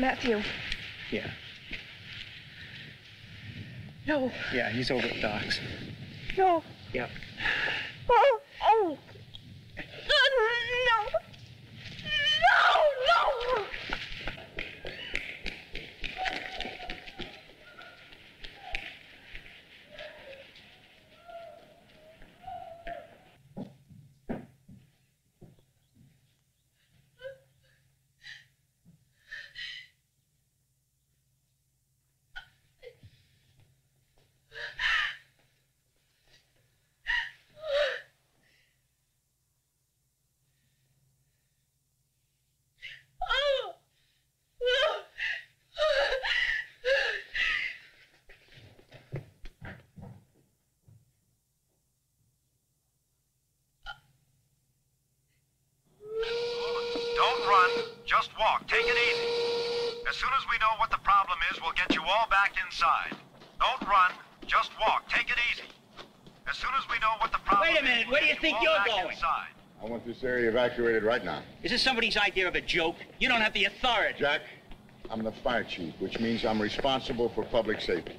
Matthew. Yeah. No. Yeah, he's over at Doc's. No. Yep. Oh, oh. No. No, no. Take it easy. As soon as we know what the problem is, we'll get you all back inside. Don't run, just walk. Take it easy. As soon as we know what the problem is... Wait a minute, where do you think you're going? Inside. I want this area evacuated right now. Is this somebody's idea of a joke? You don't have the authority. Jack, I'm the fire chief, which means I'm responsible for public safety.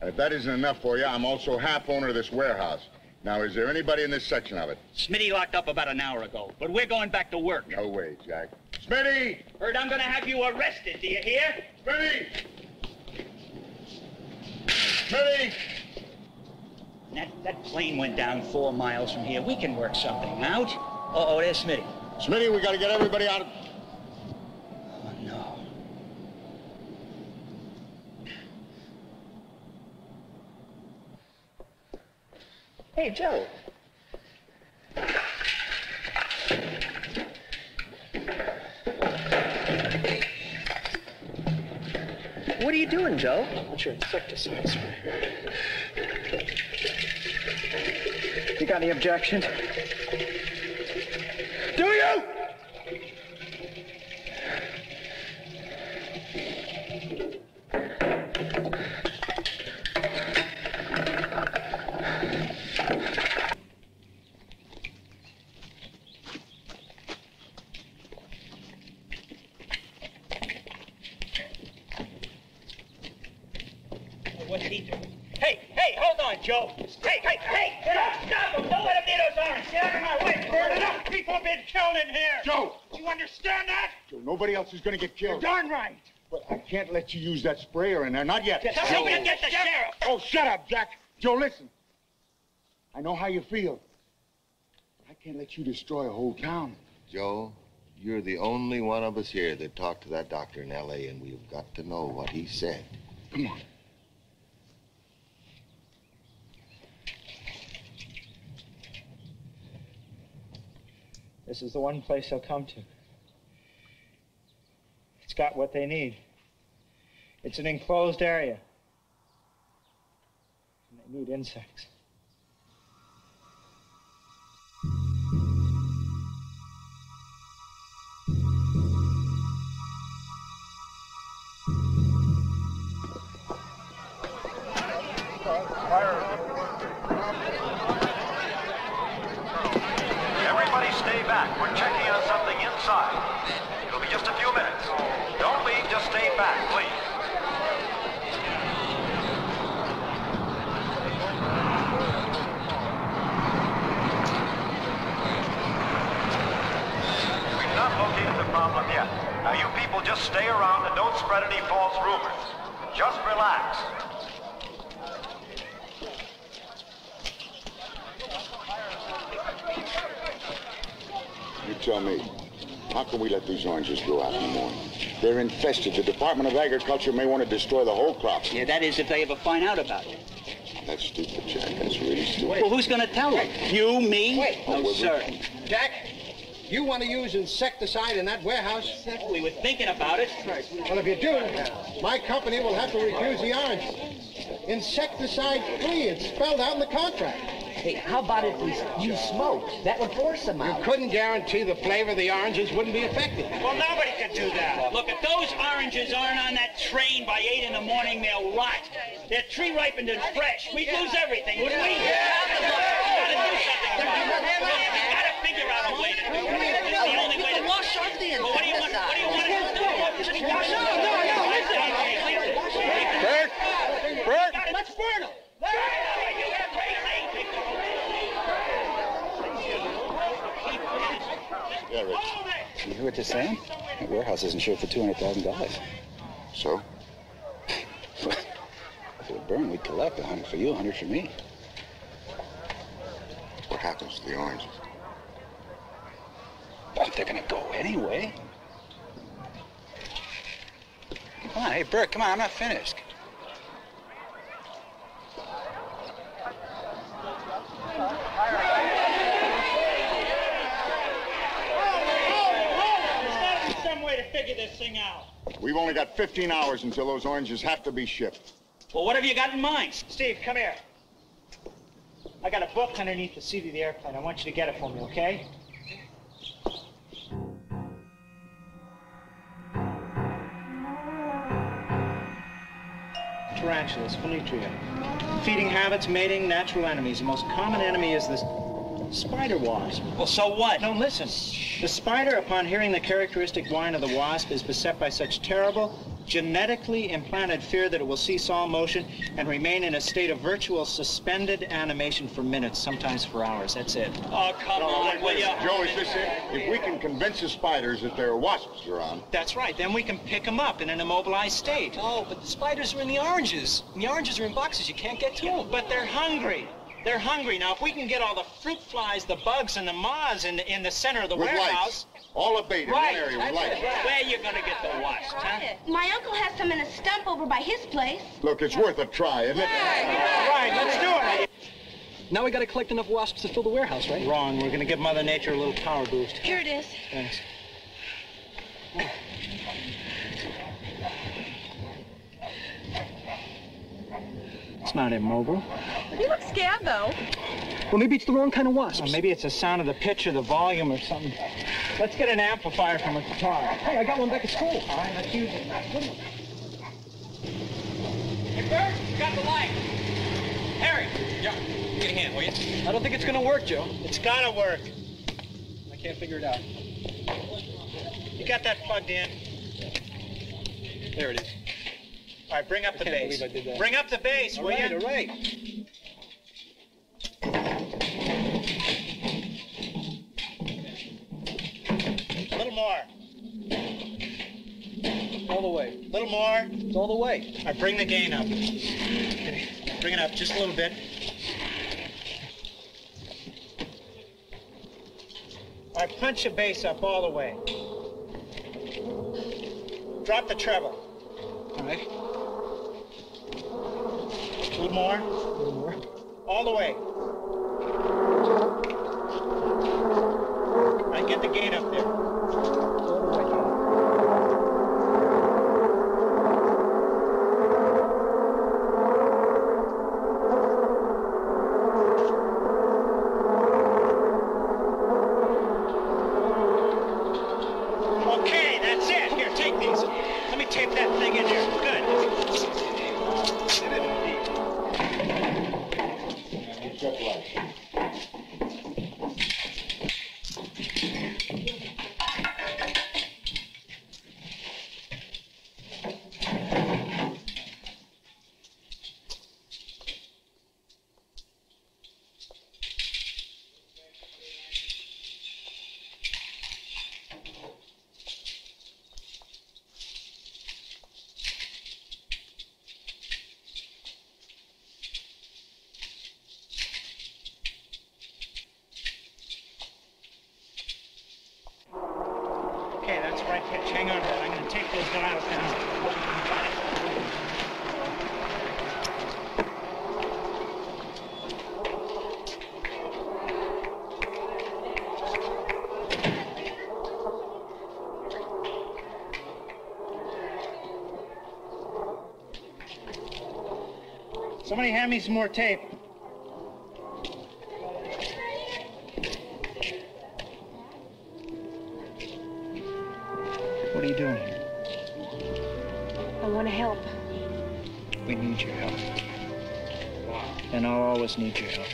And if that isn't enough for you, I'm also half owner of this warehouse. Now, is there anybody in this section of it? Smitty locked up about an hour ago, but we're going back to work. No way, Jack. Smitty! Bert, I'm gonna have you arrested, do you hear? Smitty! Smitty! That plane went down 4 miles from here. We can work something out. Uh-oh, there's Smitty. Smitty, we gotta get everybody out of... Oh, no. Hey, Joe. What are you doing, Joe? What's your insecticide spray? You got any objection? Do you? Joe. Hey, hey, hey! Get up! Stop him! Don't let him need those arms! Get out of my way! Bert, enough people have been killed in here! Joe! Do you understand that? Joe, nobody else is gonna get killed. You're darn right! But I can't let you use that sprayer in there, not yet. Tell me to get the sheriff! Oh, shut up, Jack! Joe, listen. I know how you feel. I can't let you destroy a whole town. Joe, You're the only one of us here that talked to that doctor in L.A., and we've got to know what he said. Come on. This is the one place they'll come to. It's got what they need. It's an enclosed area. And they need insects. The Department of Agriculture may want to destroy the whole crop. Yeah, that is if they ever find out about it. That's stupid, Jack. That's really stupid. Well, who's going to tell them? You, me? Wait. No, oh, sir. Jack, you want to use insecticide in that warehouse? We were thinking about it. Right. Well, if you do, my company will have to refuse the orange. Insecticide free. It's spelled out in the contract. Hey, how about if you smoke? That would force them out. You couldn't guarantee the flavor of the oranges wouldn't be affected. Well, nobody could do that. Look, if those oranges aren't on that train by 8 in the morning, they'll rot. They're tree-ripened and fresh. We'd lose everything, wouldn't we? Yeah. We've got to do something about it. We've got to figure out a way to do it. It's the only way to wash off the insecticide. What do you want to do? Just wash off. No. Bert! Bert! Let's burn them! Yeah, Rich. You hear what they're saying? That warehouse isn't sure for $200,000. So? If it burned, we'd collect $100 for you, $100 for me. What happens to the oranges? Well, they're gonna go anyway. Come on, hey, Bert, come on, I'm not finished. Out. We've only got 15 hours until those oranges have to be shipped. Well, what have you got in mind? Steve, come here. I got a book underneath the seat of the airplane. I want you to get it for me, okay? Tarantulas, Phoneutria. Feeding habits, mating, natural enemies. The most common enemy is this spider wasp. Well, so what? No, listen. The spider, upon hearing the characteristic whine of the wasp, is beset by such terrible, genetically implanted fear that it will cease all motion and remain in a state of virtual suspended animation for minutes, sometimes for hours. That's it. Oh, come on, will you? Joe, is this it? If we can convince the spiders that there are wasps around... That's right. Then we can pick them up in an immobilized state. Oh, but the spiders are in the oranges. And the oranges are in boxes. You can't get to them. But they're hungry. They're hungry. Now, if we can get all the fruit flies, the bugs, and the moths in the center of the warehouse... Lights. All a bait in one area with lights. Where are you going to get the wasps, huh? My uncle has some in a stump over by his place. Look, it's worth a try, isn't it? Right, let's do it. Now we got to collect enough wasps to fill the warehouse, right? Wrong. We're going to give Mother Nature a little power boost. Here it is. Thanks. Oh. It's not immobile. You look scared, though. Well, maybe it's the wrong kind of wasp. Maybe it's the sound of the pitch or the volume or something. Let's get an amplifier from a guitar. Hey, I got one back at school. All right, let's use it. Hey, Bert, you got the light. Harry. Yeah, get a hand, will you? I don't think it's going to work, Joe. It's got to work. I can't figure it out. You got that plugged in? There it is. All right, bring up the bass. I did that. Bring up the bass, will you? All right. A little more. All the way. A little more. All the way. All right, bring the gain up. Bring it up just a little bit. All right, punch the bass up all the way. Drop the treble. All right. A little more. All the way. I get the gain up there. Hang on, I'm going to take those dials down. Somebody hand me some more tape. What are you doing here? I want to help. We need your help. And I'll always need your help.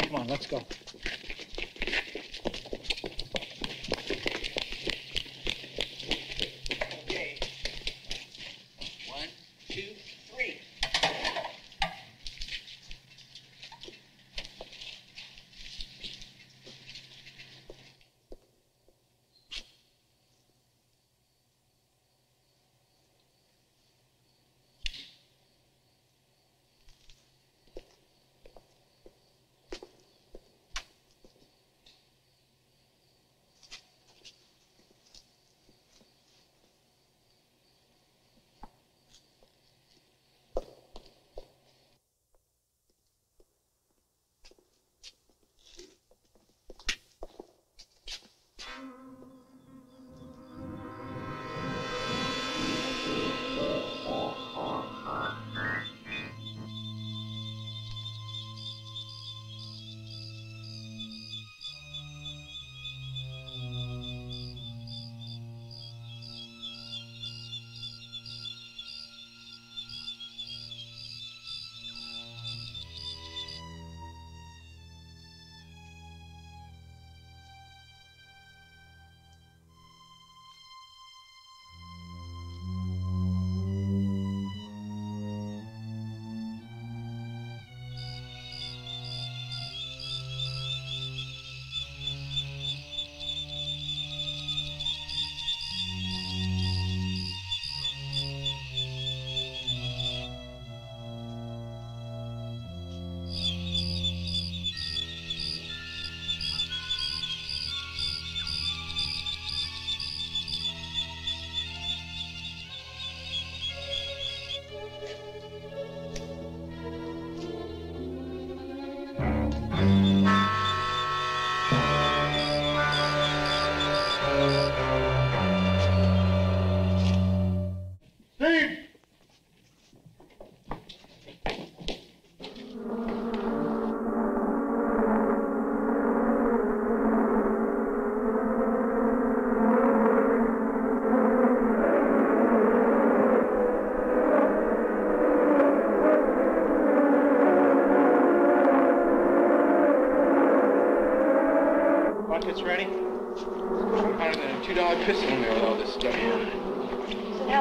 Come on, let's go. Okay. 1, 2, 3.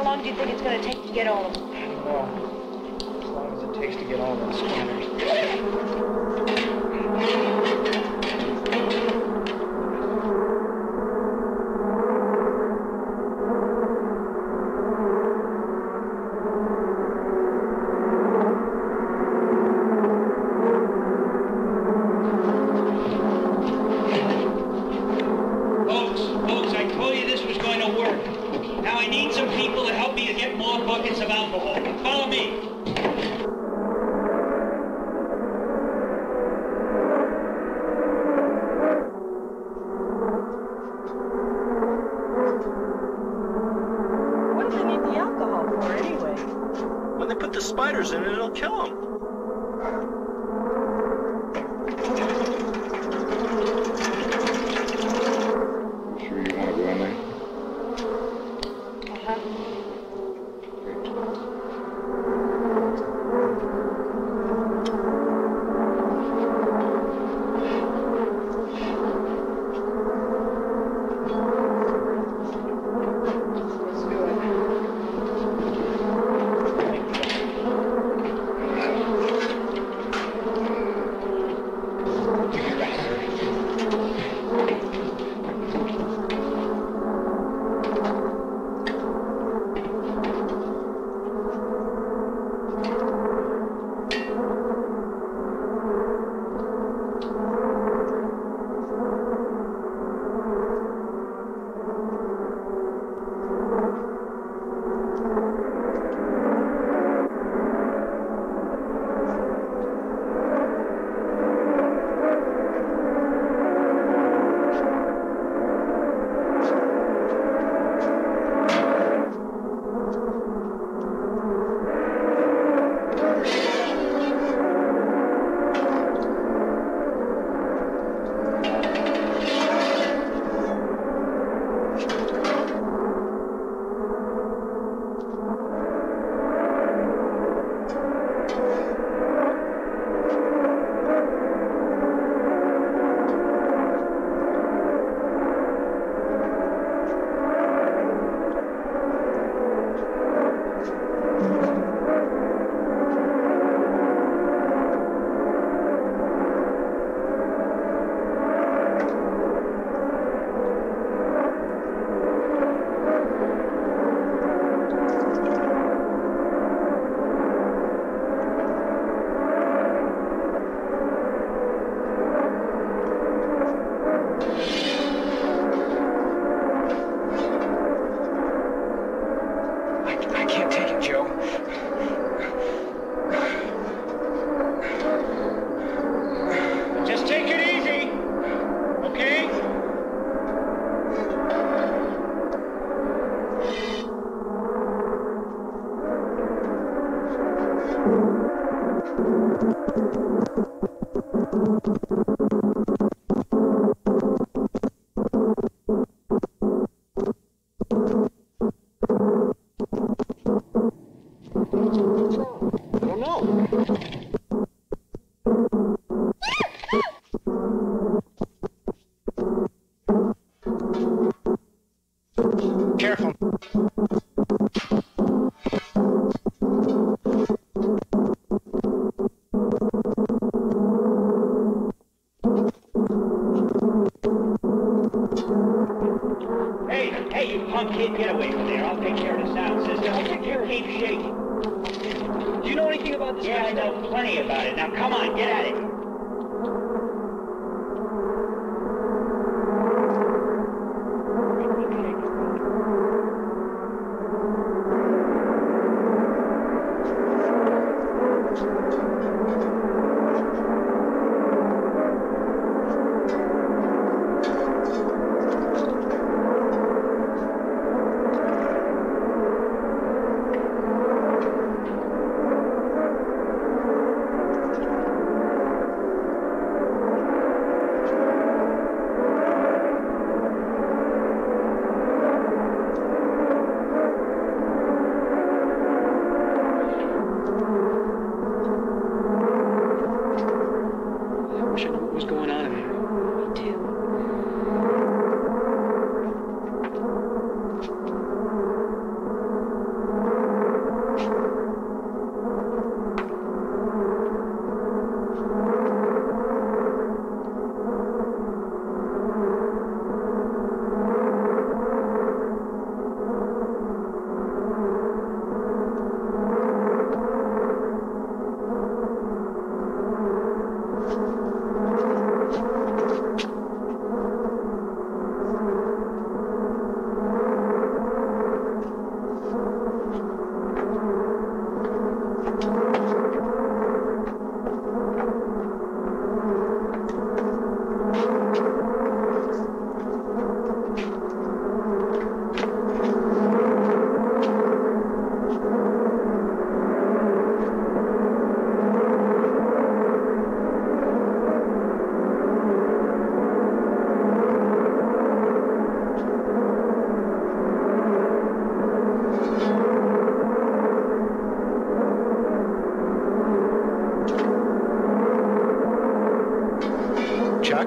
long do you think it's going to take to get all of them? Well, as long as it takes to get all of those scanners.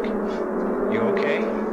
back. You okay?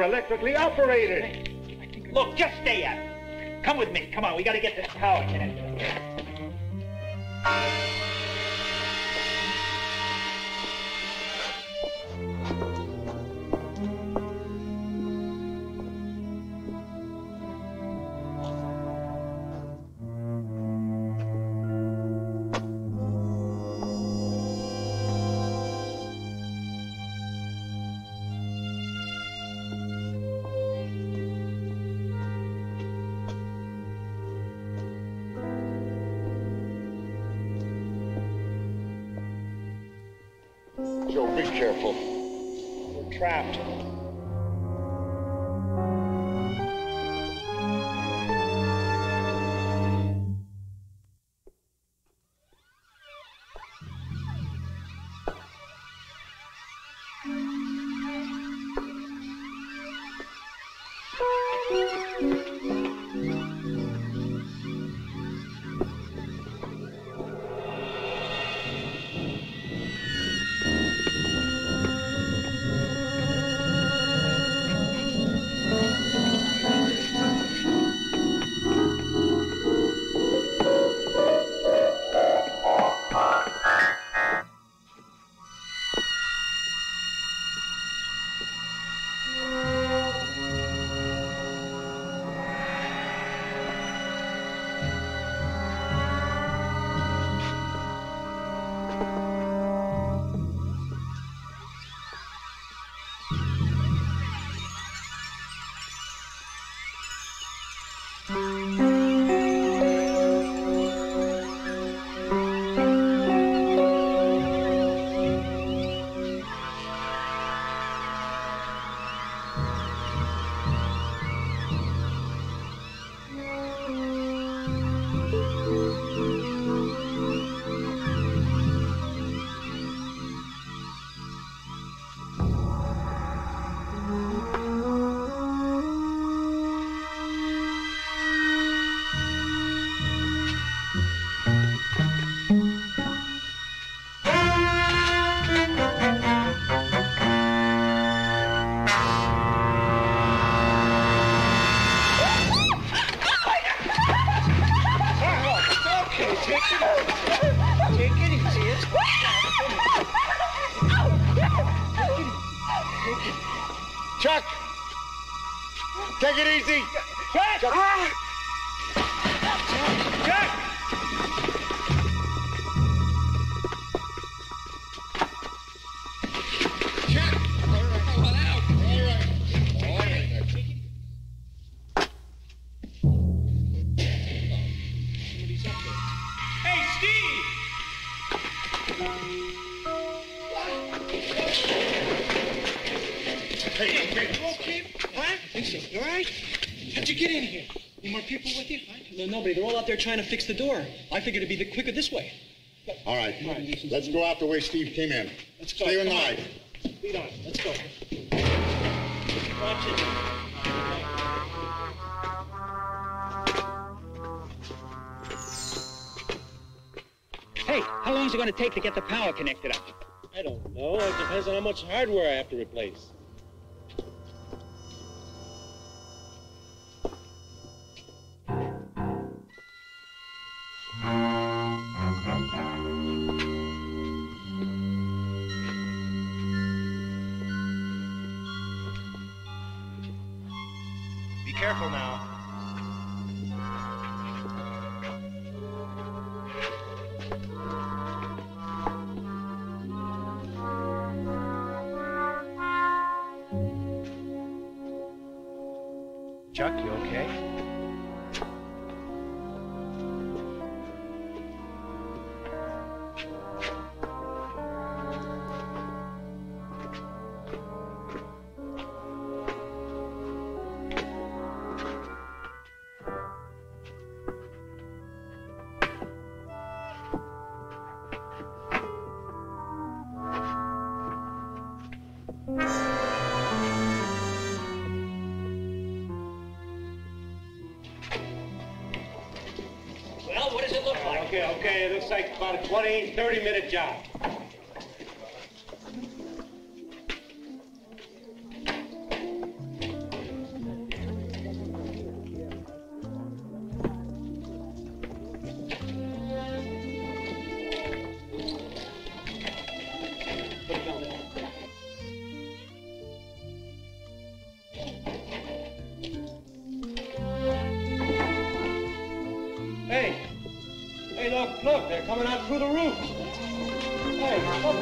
Electrically operated. Look, just stay up. Come with me. Come on, we got to get this power connected. Hey, you okay? Huh? Vincent, you all right? How'd you get in here? Any more people with you? Huh? No, nobody. They're all out there trying to fix the door. I figured it'd be the quicker this way. All right. Let's go out the way Steve came in. Let's go. Stay in line. Lead on. Let's go. Watch it. Hey, how long is it going to take to get the power connected up? I don't know. It depends on how much hardware I have to replace. Be careful now. Chuck, you okay? Okay, it looks like about a 20, 30-minute job. Look, they're coming out through the roof. Hey, look.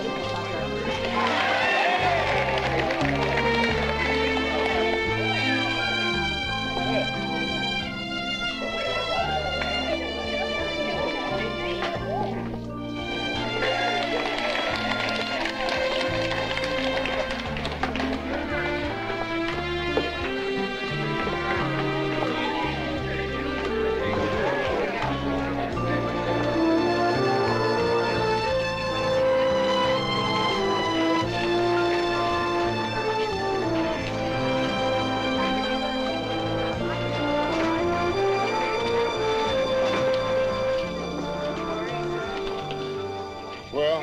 Well,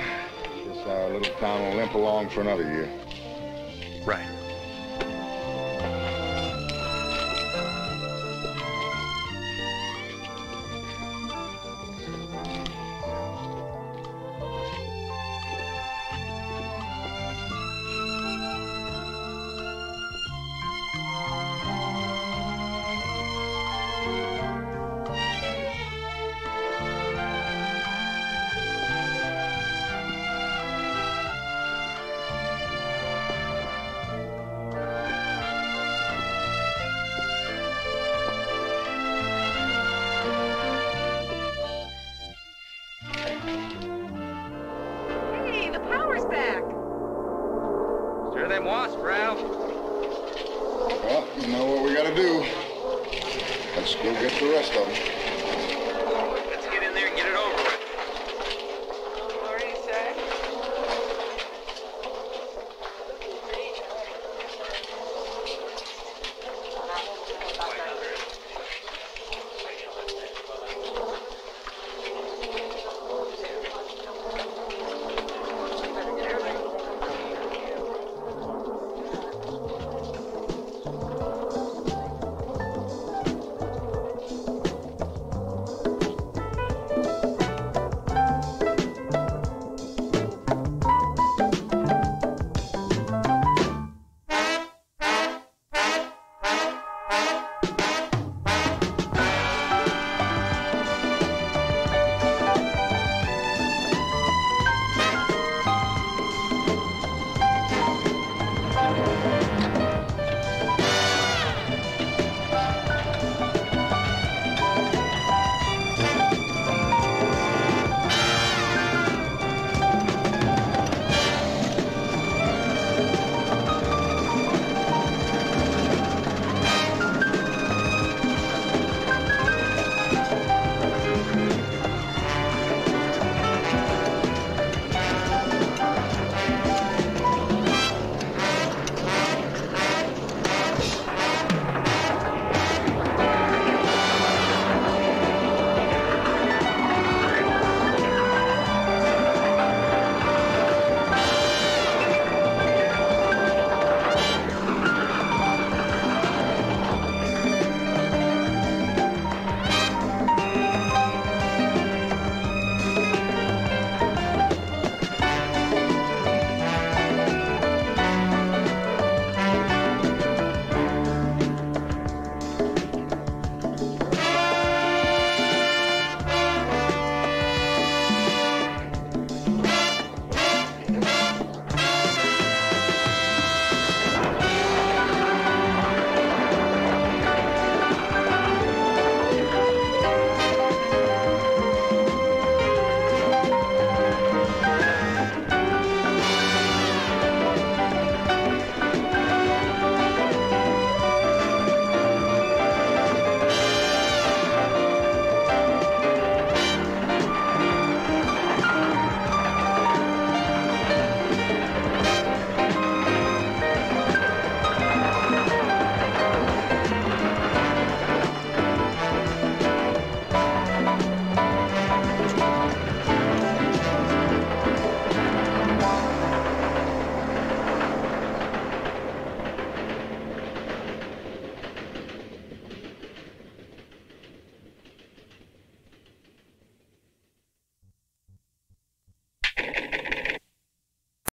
this little town will limp along for another year. Right. Well, you know what we gotta do. Let's go get the rest of them.